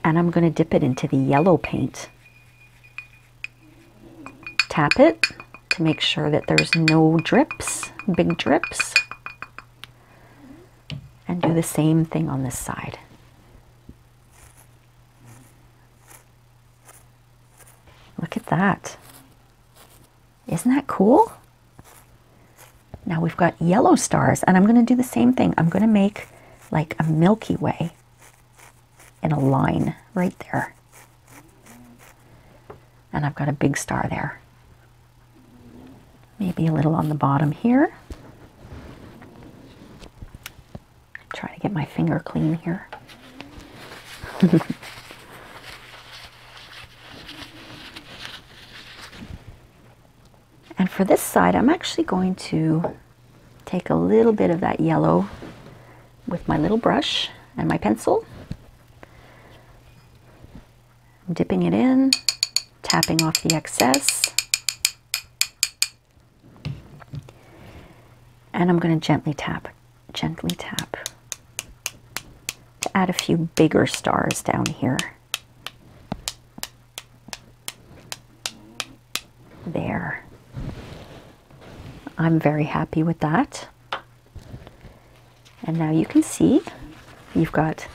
and I'm going to dip it into the yellow paint. Tap it to make sure that there's no drips, big drips, and do the same thing on this side. Look at that. Isn't that cool? Now we've got yellow stars, and I'm going to do the same thing. I'm going to make like a Milky Way in a line right there. And I've got a big star there. Maybe a little on the bottom here. Try to get my finger clean here. And for this side, I'm actually going to take a little bit of that yellow with my little brush and my pencil. I'm dipping it in, tapping off the excess. And I'm going to gently tap to add a few bigger stars down here. There. I'm very happy with that. And now you can see you've got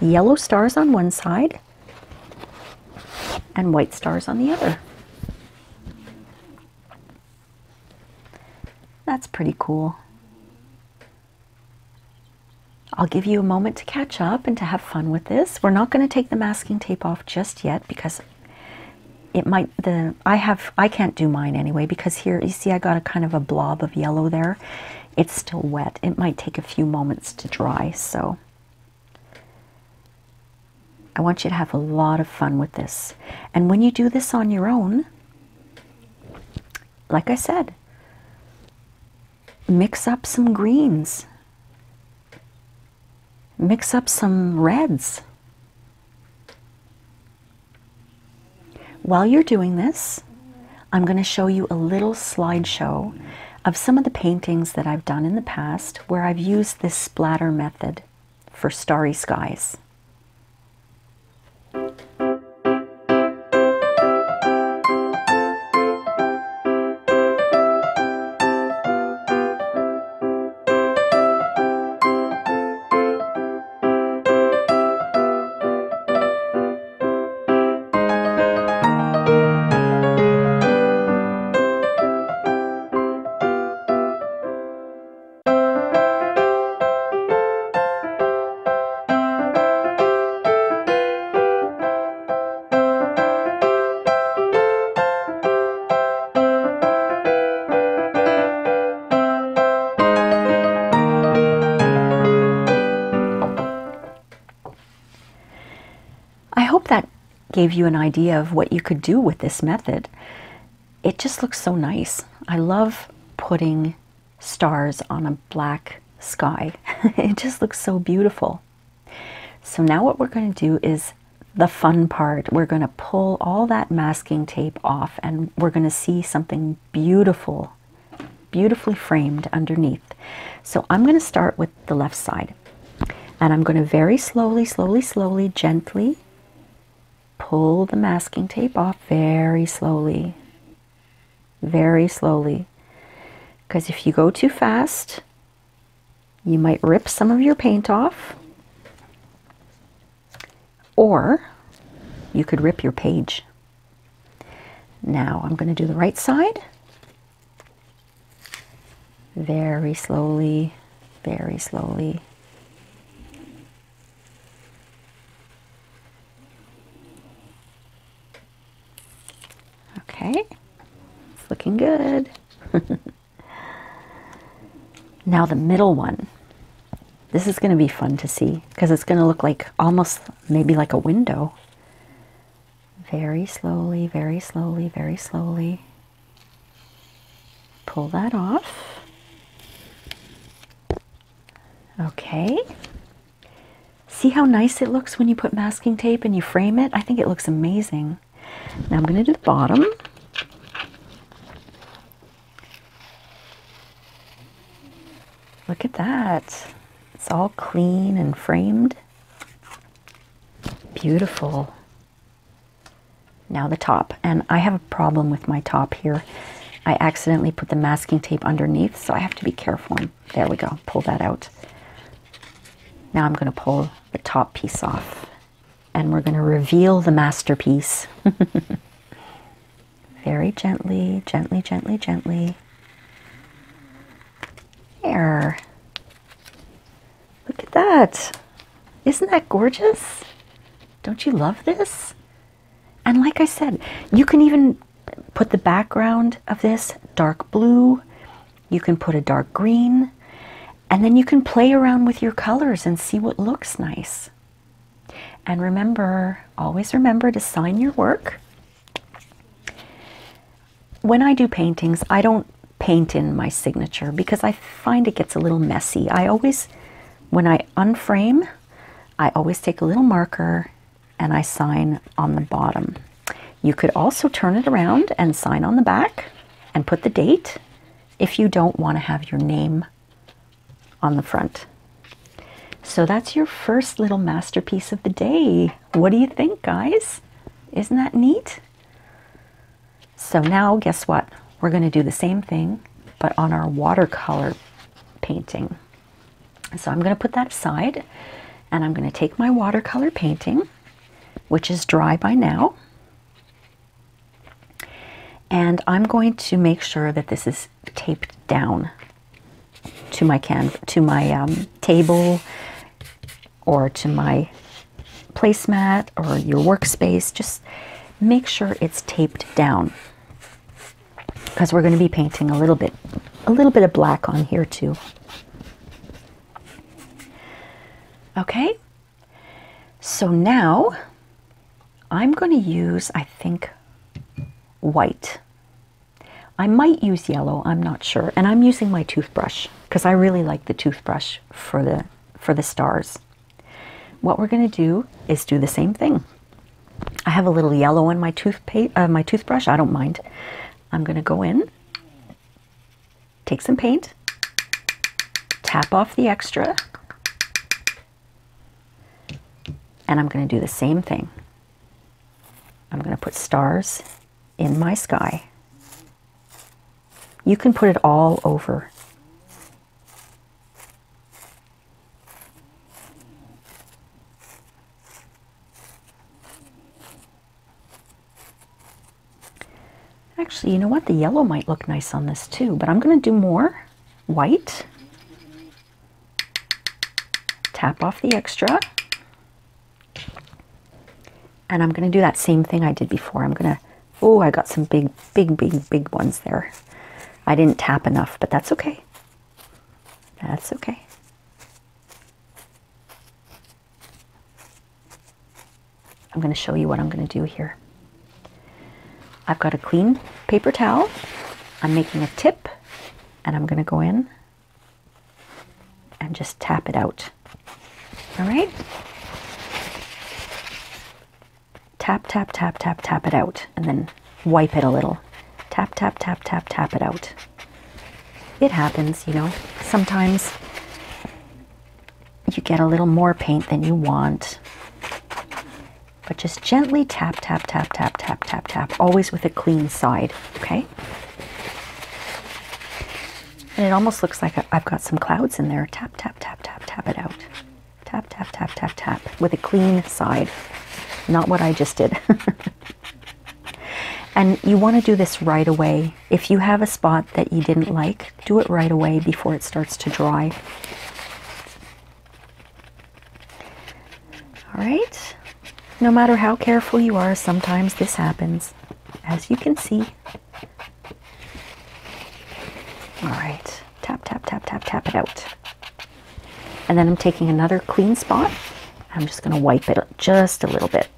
yellow stars on one side and white stars on the other. That's pretty cool. I'll give you a moment to catch up and to have fun with this. We're not going to take the masking tape off just yet because I can't do mine anyway, because here, you see, I got a kind of a blob of yellow there. It's still wet. It might take a few moments to dry, so I want you to have a lot of fun with this. And when you do this on your own, like I said, mix up some greens, mix up some reds. While you're doing this, I'm going to show you a little slideshow of some of the paintings that I've done in the past where I've used this splatter method for starry skies. Gave you an idea of what you could do with this method. It just looks so nice. I love putting stars on a black sky. It just looks so beautiful. So now what we're going to do is the fun part. We're going to pull all that masking tape off and we're going to see something beautiful, beautifully framed underneath. So I'm going to start with the left side and I'm going to very slowly, gently pull the masking tape off very slowly, because if you go too fast, you might rip some of your paint off, or you could rip your page. Now I'm going to do the right side. Very slowly, very slowly. Okay, it's looking good. Now the middle one. This is going to be fun to see because it's going to look like almost maybe like a window. Very slowly, very slowly, very slowly. Pull that off. Okay. See how nice it looks when you put masking tape and you frame it? I think it looks amazing. Now I'm going to do the bottom. Look at that. It's all clean and framed. Beautiful. Now the top. And I have a problem with my top here. I accidentally put the masking tape underneath, so I have to be careful. There we go. Pull that out. Now I'm going to pull the top piece off. And we're going to reveal the masterpiece. Very gently, gently, gently, gently. There. Look at that. Isn't that gorgeous? Don't you love this? And like I said, you can even put the background of this dark blue. You can put a dark green. And then you can play around with your colors and see what looks nice. And remember, always remember to sign your work. When I do paintings, I don't paint in my signature because I find it gets a little messy. I always... When I unframe, I always take a little marker and I sign on the bottom. You could also turn it around and sign on the back and put the date if you don't want to have your name on the front. So that's your first little masterpiece of the day. What do you think, guys? Isn't that neat? So now, guess what? We're going to do the same thing, but on our watercolor painting. So I'm going to put that aside and I'm going to take my watercolor painting, which is dry by now. And I'm going to make sure that this is taped down to my table or to my placemat or your workspace. Just make sure it's taped down because we're going to be painting a little bit of black on here too. Okay, so now I'm going to use, I think, white. I might use yellow, I'm not sure. And I'm using my toothbrush because I really like the toothbrush for the stars. What we're going to do is do the same thing. I have a little yellow in my toothbrush, I don't mind. I'm going to go in, take some paint, tap off the extra. And I'm going to do the same thing. I'm going to put stars in my sky. You can put it all over. Actually, you know what? The yellow might look nice on this too, but I'm going to do more white. Tap off the extra. And I'm going to do that same thing I did before. I'm going to, oh, I got some big ones there. I didn't tap enough, but that's okay. That's okay. I'm going to show you what I'm going to do here. I've got a clean paper towel. I'm making a tip, and I'm going to go in and just tap it out. All right? Tap, tap, tap, tap, tap it out, and then wipe it a little. Tap, tap, tap, tap, tap it out. It happens, you know. Sometimes you get a little more paint than you want. But just gently tap, tap, tap, tap, tap, tap, tap, always with a clean side, okay? And it almost looks like I've got some clouds in there. Tap, tap, tap, tap, tap it out. Tap, tap, tap, tap, tap, with a clean side. Not what I just did. And you want to do this right away. If you have a spot that you didn't like, do it right away before it starts to dry. All right. No matter how careful you are, sometimes this happens, as you can see. All right. Tap, tap, tap, tap, tap it out. And then I'm taking another clean spot. I'm just going to wipe it up just a little bit,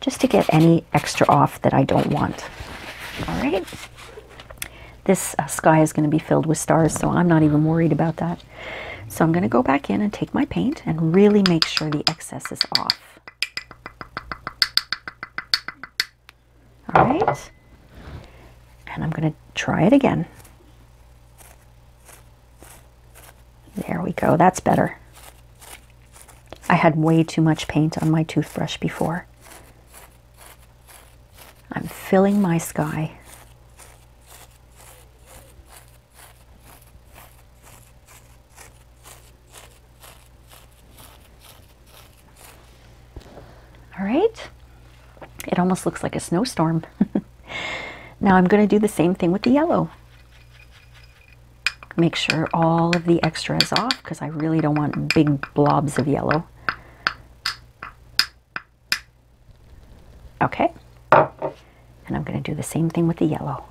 just to get any extra off that I don't want. All right. This sky is going to be filled with stars, so I'm not even worried about that. So I'm going to go back in and take my paint and really make sure the excess is off. All right. And I'm going to try it again. There we go. That's better. I had way too much paint on my toothbrush before. I'm filling my sky. All right. It almost looks like a snowstorm. Now I'm going to do the same thing with the yellow. Make sure all of the extra is off because I really don't want big blobs of yellow. Okay. And I'm going to do the same thing with the yellow.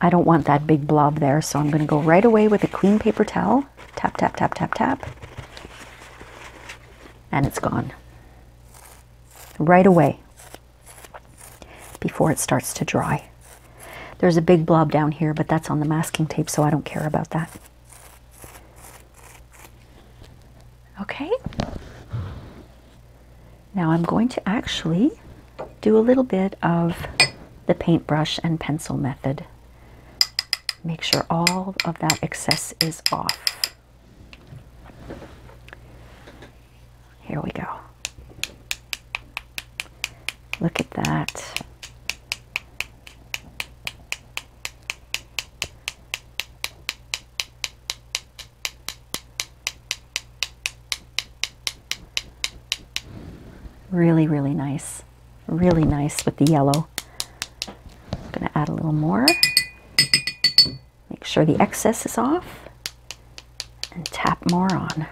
I don't want that big blob there, so I'm going to go right away with a clean paper towel. Tap, tap, tap, tap, tap. And it's gone. Right away, before it starts to dry. There's a big blob down here, but that's on the masking tape, so I don't care about that. Okay. Now I'm going to actually do a little bit of the paintbrush and pencil method. Make sure all of that excess is off. Here we go. Look at that. Really, really nice. Really nice with the yellow. I'm going to add a little more. Make sure the excess is off. And tap more on.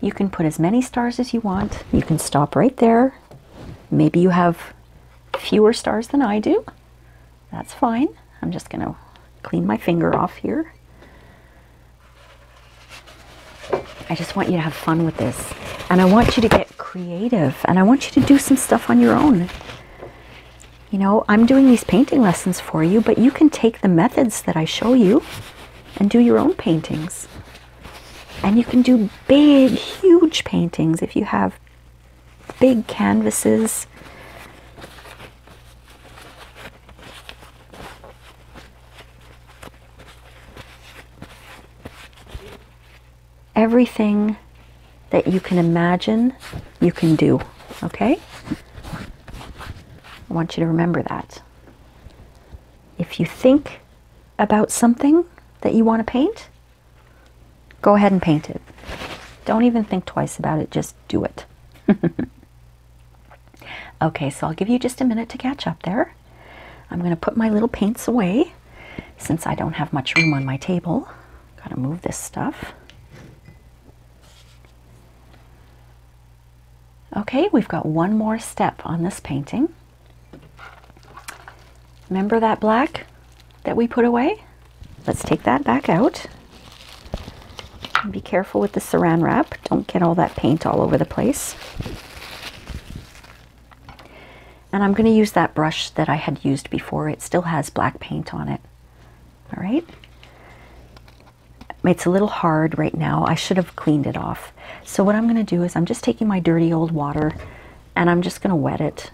You can put as many stars as you want. You can stop right there. Maybe you have fewer stars than I do. That's fine. I'm just going to clean my finger off here. I just want you to have fun with this. And I want you to get creative. And I want you to do some stuff on your own. You know, I'm doing these painting lessons for you, but you can take the methods that I show you and do your own paintings. And you can do big, huge paintings if you have big canvases. Everything that you can imagine, you can do, okay? I want you to remember that. If you think about something that you want to paint, go ahead and paint it. Don't even think twice about it, just do it. Okay, so I'll give you just a minute to catch up there. I'm going to put my little paints away since I don't have much room on my table. Gotta move this stuff. Okay, we've got one more step on this painting. Remember that black that we put away? Let's take that back out. Be careful with the Saran wrap. Don't get all that paint all over the place. And I'm going to use that brush that I had used before. It still has black paint on it. All right. It's a little hard right now. I should have cleaned it off. So what I'm going to do is I'm just taking my dirty old water and I'm just going to wet it.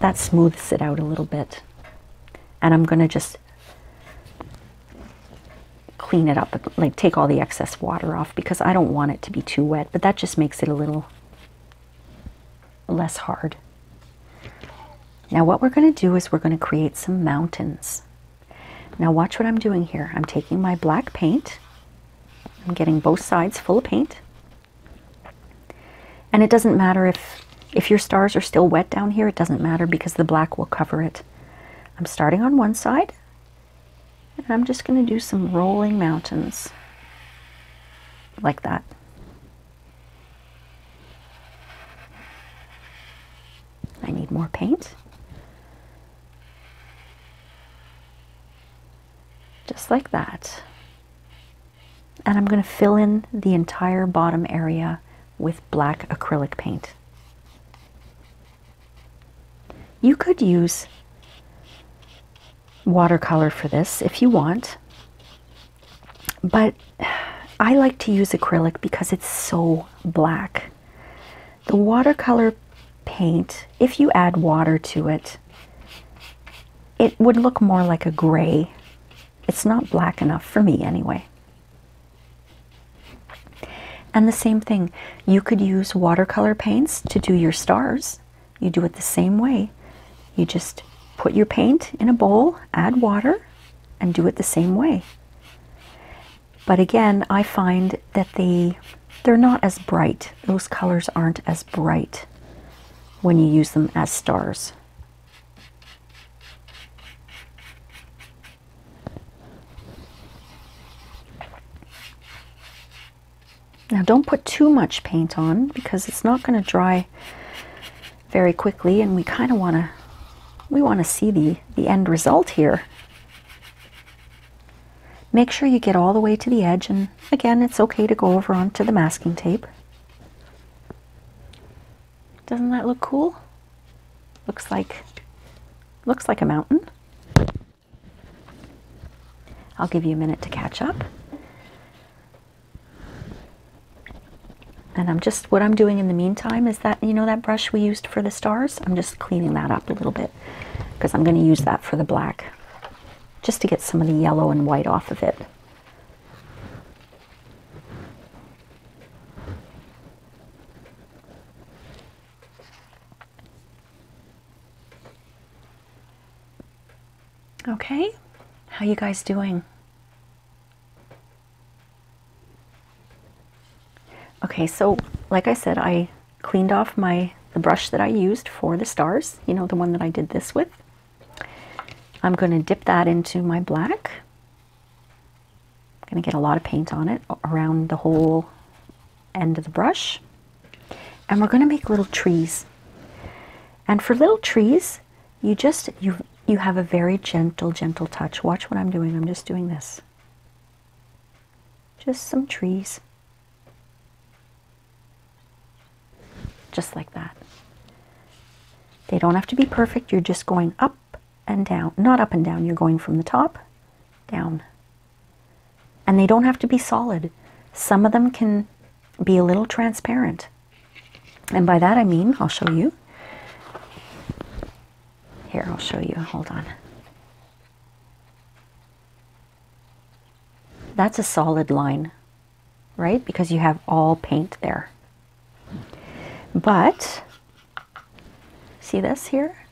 That smooths it out a little bit. And I'm going to just clean it up, like take all the excess water off because I don't want it to be too wet, but that just makes it a little less hard. Now what we're going to do is we're going to create some mountains. Now watch what I'm doing here. I'm taking my black paint. I'm getting both sides full of paint. And it doesn't matter if your stars are still wet down here, it doesn't matter because the black will cover it. I'm starting on one side and I'm just going to do some rolling mountains like that. I need more paint. Just like that. And I'm going to fill in the entire bottom area with black acrylic paint. You could use watercolor for this if you want, but I like to use acrylic because it's so black. The watercolor paint, if you add water to it, it would look more like a gray. It's not black enough for me anyway. And the same thing, you could use watercolor paints to do your stars. You do it the same way. You just put your paint in a bowl, add water, and do it the same way. But again, I find that they're not as bright. Those colors aren't as bright when you use them as stars. Now don't put too much paint on because it's not going to dry very quickly, and we kind of want to see the end result here. Make sure you get all the way to the edge, and again, it's okay to go over onto the masking tape. Doesn't that look cool? Looks like a mountain. I'll give you a minute to catch up. And what I'm doing in the meantime is that, you know, that brush we used for the stars? I'm just cleaning that up a little bit because I'm going to use that for the black just to get some of the yellow and white off of it. Okay, how you guys doing? Okay, so like I said, I cleaned off the brush that I used for the stars, you know, the one that I did this with. I'm going to dip that into my black. I'm going to get a lot of paint on it around the whole end of the brush. And we're going to make little trees. And for little trees, you have a very gentle touch. Watch what I'm doing. I'm just doing this. Just some trees. Just like that. They don't have to be perfect. You're just going up and down. Not up and down. You're going from the top down. And they don't have to be solid. Some of them can be a little transparent. And by that I mean, I'll show you. Here, I'll show you. Hold on. That's a solid line, right? Because you have all paint there. But, see this here?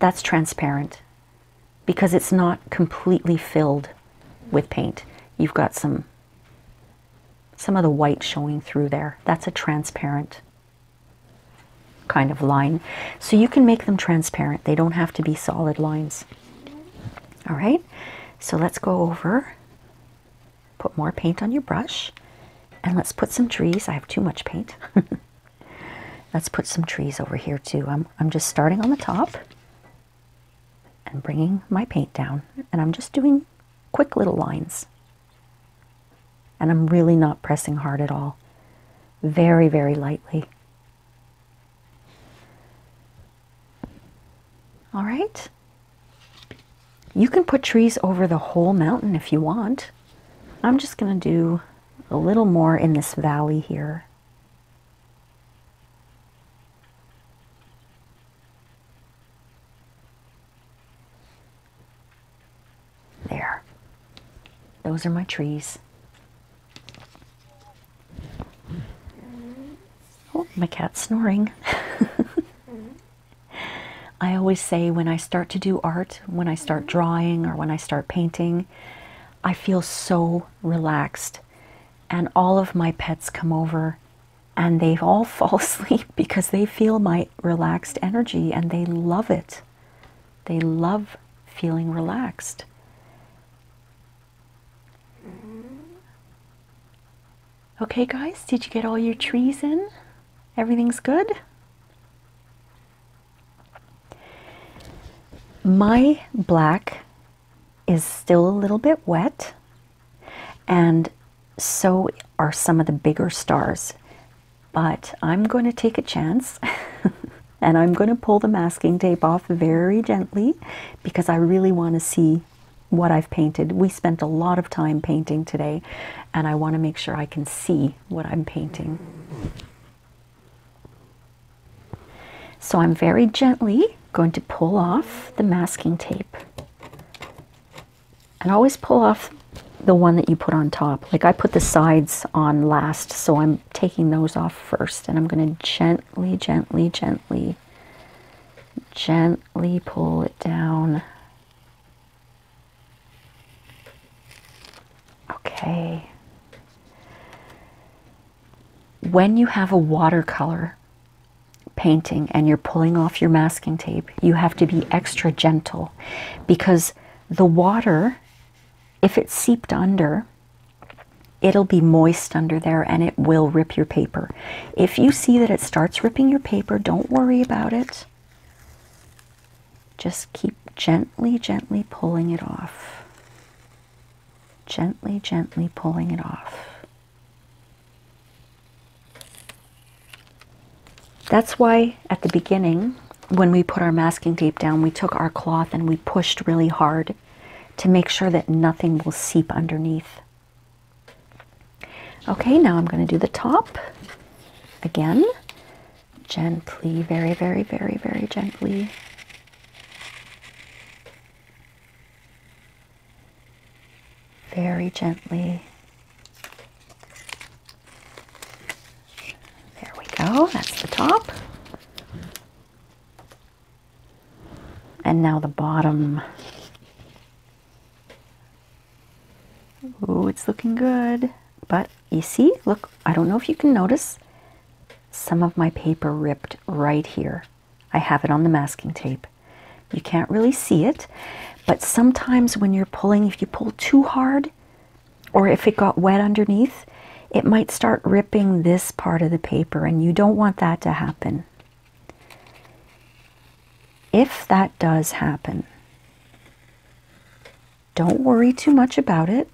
That's transparent because it's not completely filled with paint. You've got some of the white showing through there. That's a transparent kind of line. So you can make them transparent. They don't have to be solid lines. All right, so let's go over, put more paint on your brush. And let's put some trees. I have too much paint. Let's put some trees over here too. I'm just starting on the top and bringing my paint down. And I'm just doing quick little lines. And I'm really not pressing hard at all. Very, very lightly. All right. You can put trees over the whole mountain if you want. I'm just going to do a little more in this valley here. There. Those are my trees. Oh, my cat's snoring. I always say when I start to do art, when I start drawing or when I start painting, I feel so relaxed, and all of my pets come over and they all fall asleep because they feel my relaxed energy and they love it. They love feeling relaxed. Okay guys, did you get all your trees in? Everything's good? My black is still a little bit wet, and so are some of the bigger stars, but I'm going to take a chance and I'm going to pull the masking tape off very gently because I really want to see what I've painted. We spent a lot of time painting today and I want to make sure I can see what I'm painting. So I'm very gently going to pull off the masking tape, and always pull off the one that you put on top. Like I put the sides on last, so I'm taking those off first, and I'm going to gently, gently, gently, gently pull it down. Okay. When you have a watercolor painting and you're pulling off your masking tape, you have to be extra gentle, because the water, if it's seeped under, it'll be moist under there and it will rip your paper. If you see that it starts ripping your paper, don't worry about it. Just keep gently, gently pulling it off. Gently, gently pulling it off. That's why at the beginning, when we put our masking tape down, we took our cloth and we pushed really hard to make sure that nothing will seep underneath. Okay, now I'm going to do the top again. Gently, very, very, very, very gently. Very gently. There we go, that's the top. And now the bottom. Oh, it's looking good. But you see, look, I don't know if you can notice, some of my paper ripped right here. I have it on the masking tape. You can't really see it, but sometimes when you're pulling, if you pull too hard, or if it got wet underneath, it might start ripping this part of the paper, and you don't want that to happen. If that does happen, don't worry too much about it.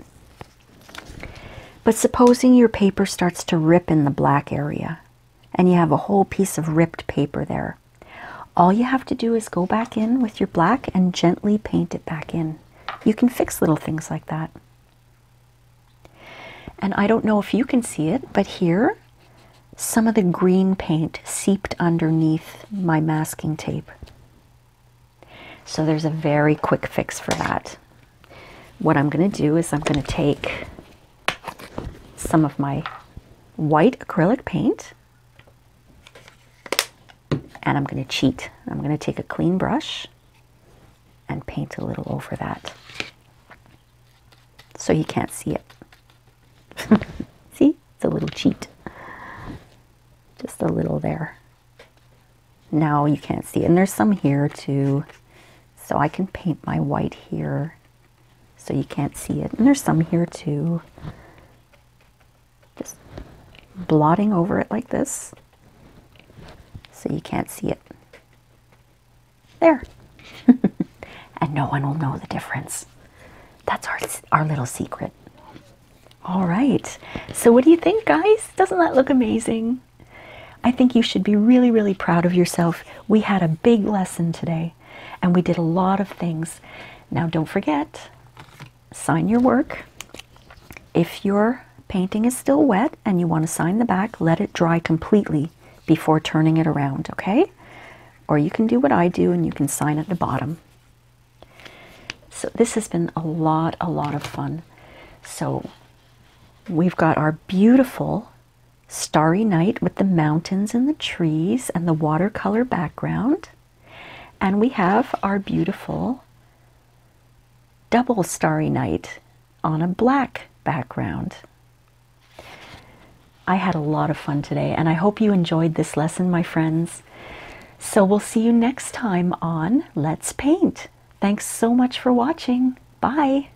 But supposing your paper starts to rip in the black area and you have a whole piece of ripped paper there, all you have to do is go back in with your black and gently paint it back in. You can fix little things like that. And I don't know if you can see it, but here, some of the green paint seeped underneath my masking tape. So there's a very quick fix for that. What I'm going to do is I'm going to take some of my white acrylic paint, and I'm going to cheat. I'm going to take a clean brush and paint a little over that so you can't see it. See? It's a little cheat. Just a little there. Now you can't see it. And there's some here too. So I can paint my white here so you can't see it. And there's some here too. Just blotting over it like this, so you can't see it. There. And no one will know the difference. That's our little secret. All right. So what do you think, guys? Doesn't that look amazing? I think you should be really, really proud of yourself. We had a big lesson today, and we did a lot of things. Now, don't forget, sign your work. If your painting is still wet and you want to sign the back, let it dry completely before turning it around, okay? Or you can do what I do and you can sign at the bottom. So this has been a lot of fun. So we've got our beautiful starry night with the mountains and the trees and the watercolor background. And we have our beautiful double starry night on a black background. I had a lot of fun today, and I hope you enjoyed this lesson, my friends. So we'll see you next time on Let's Paint. Thanks so much for watching. Bye.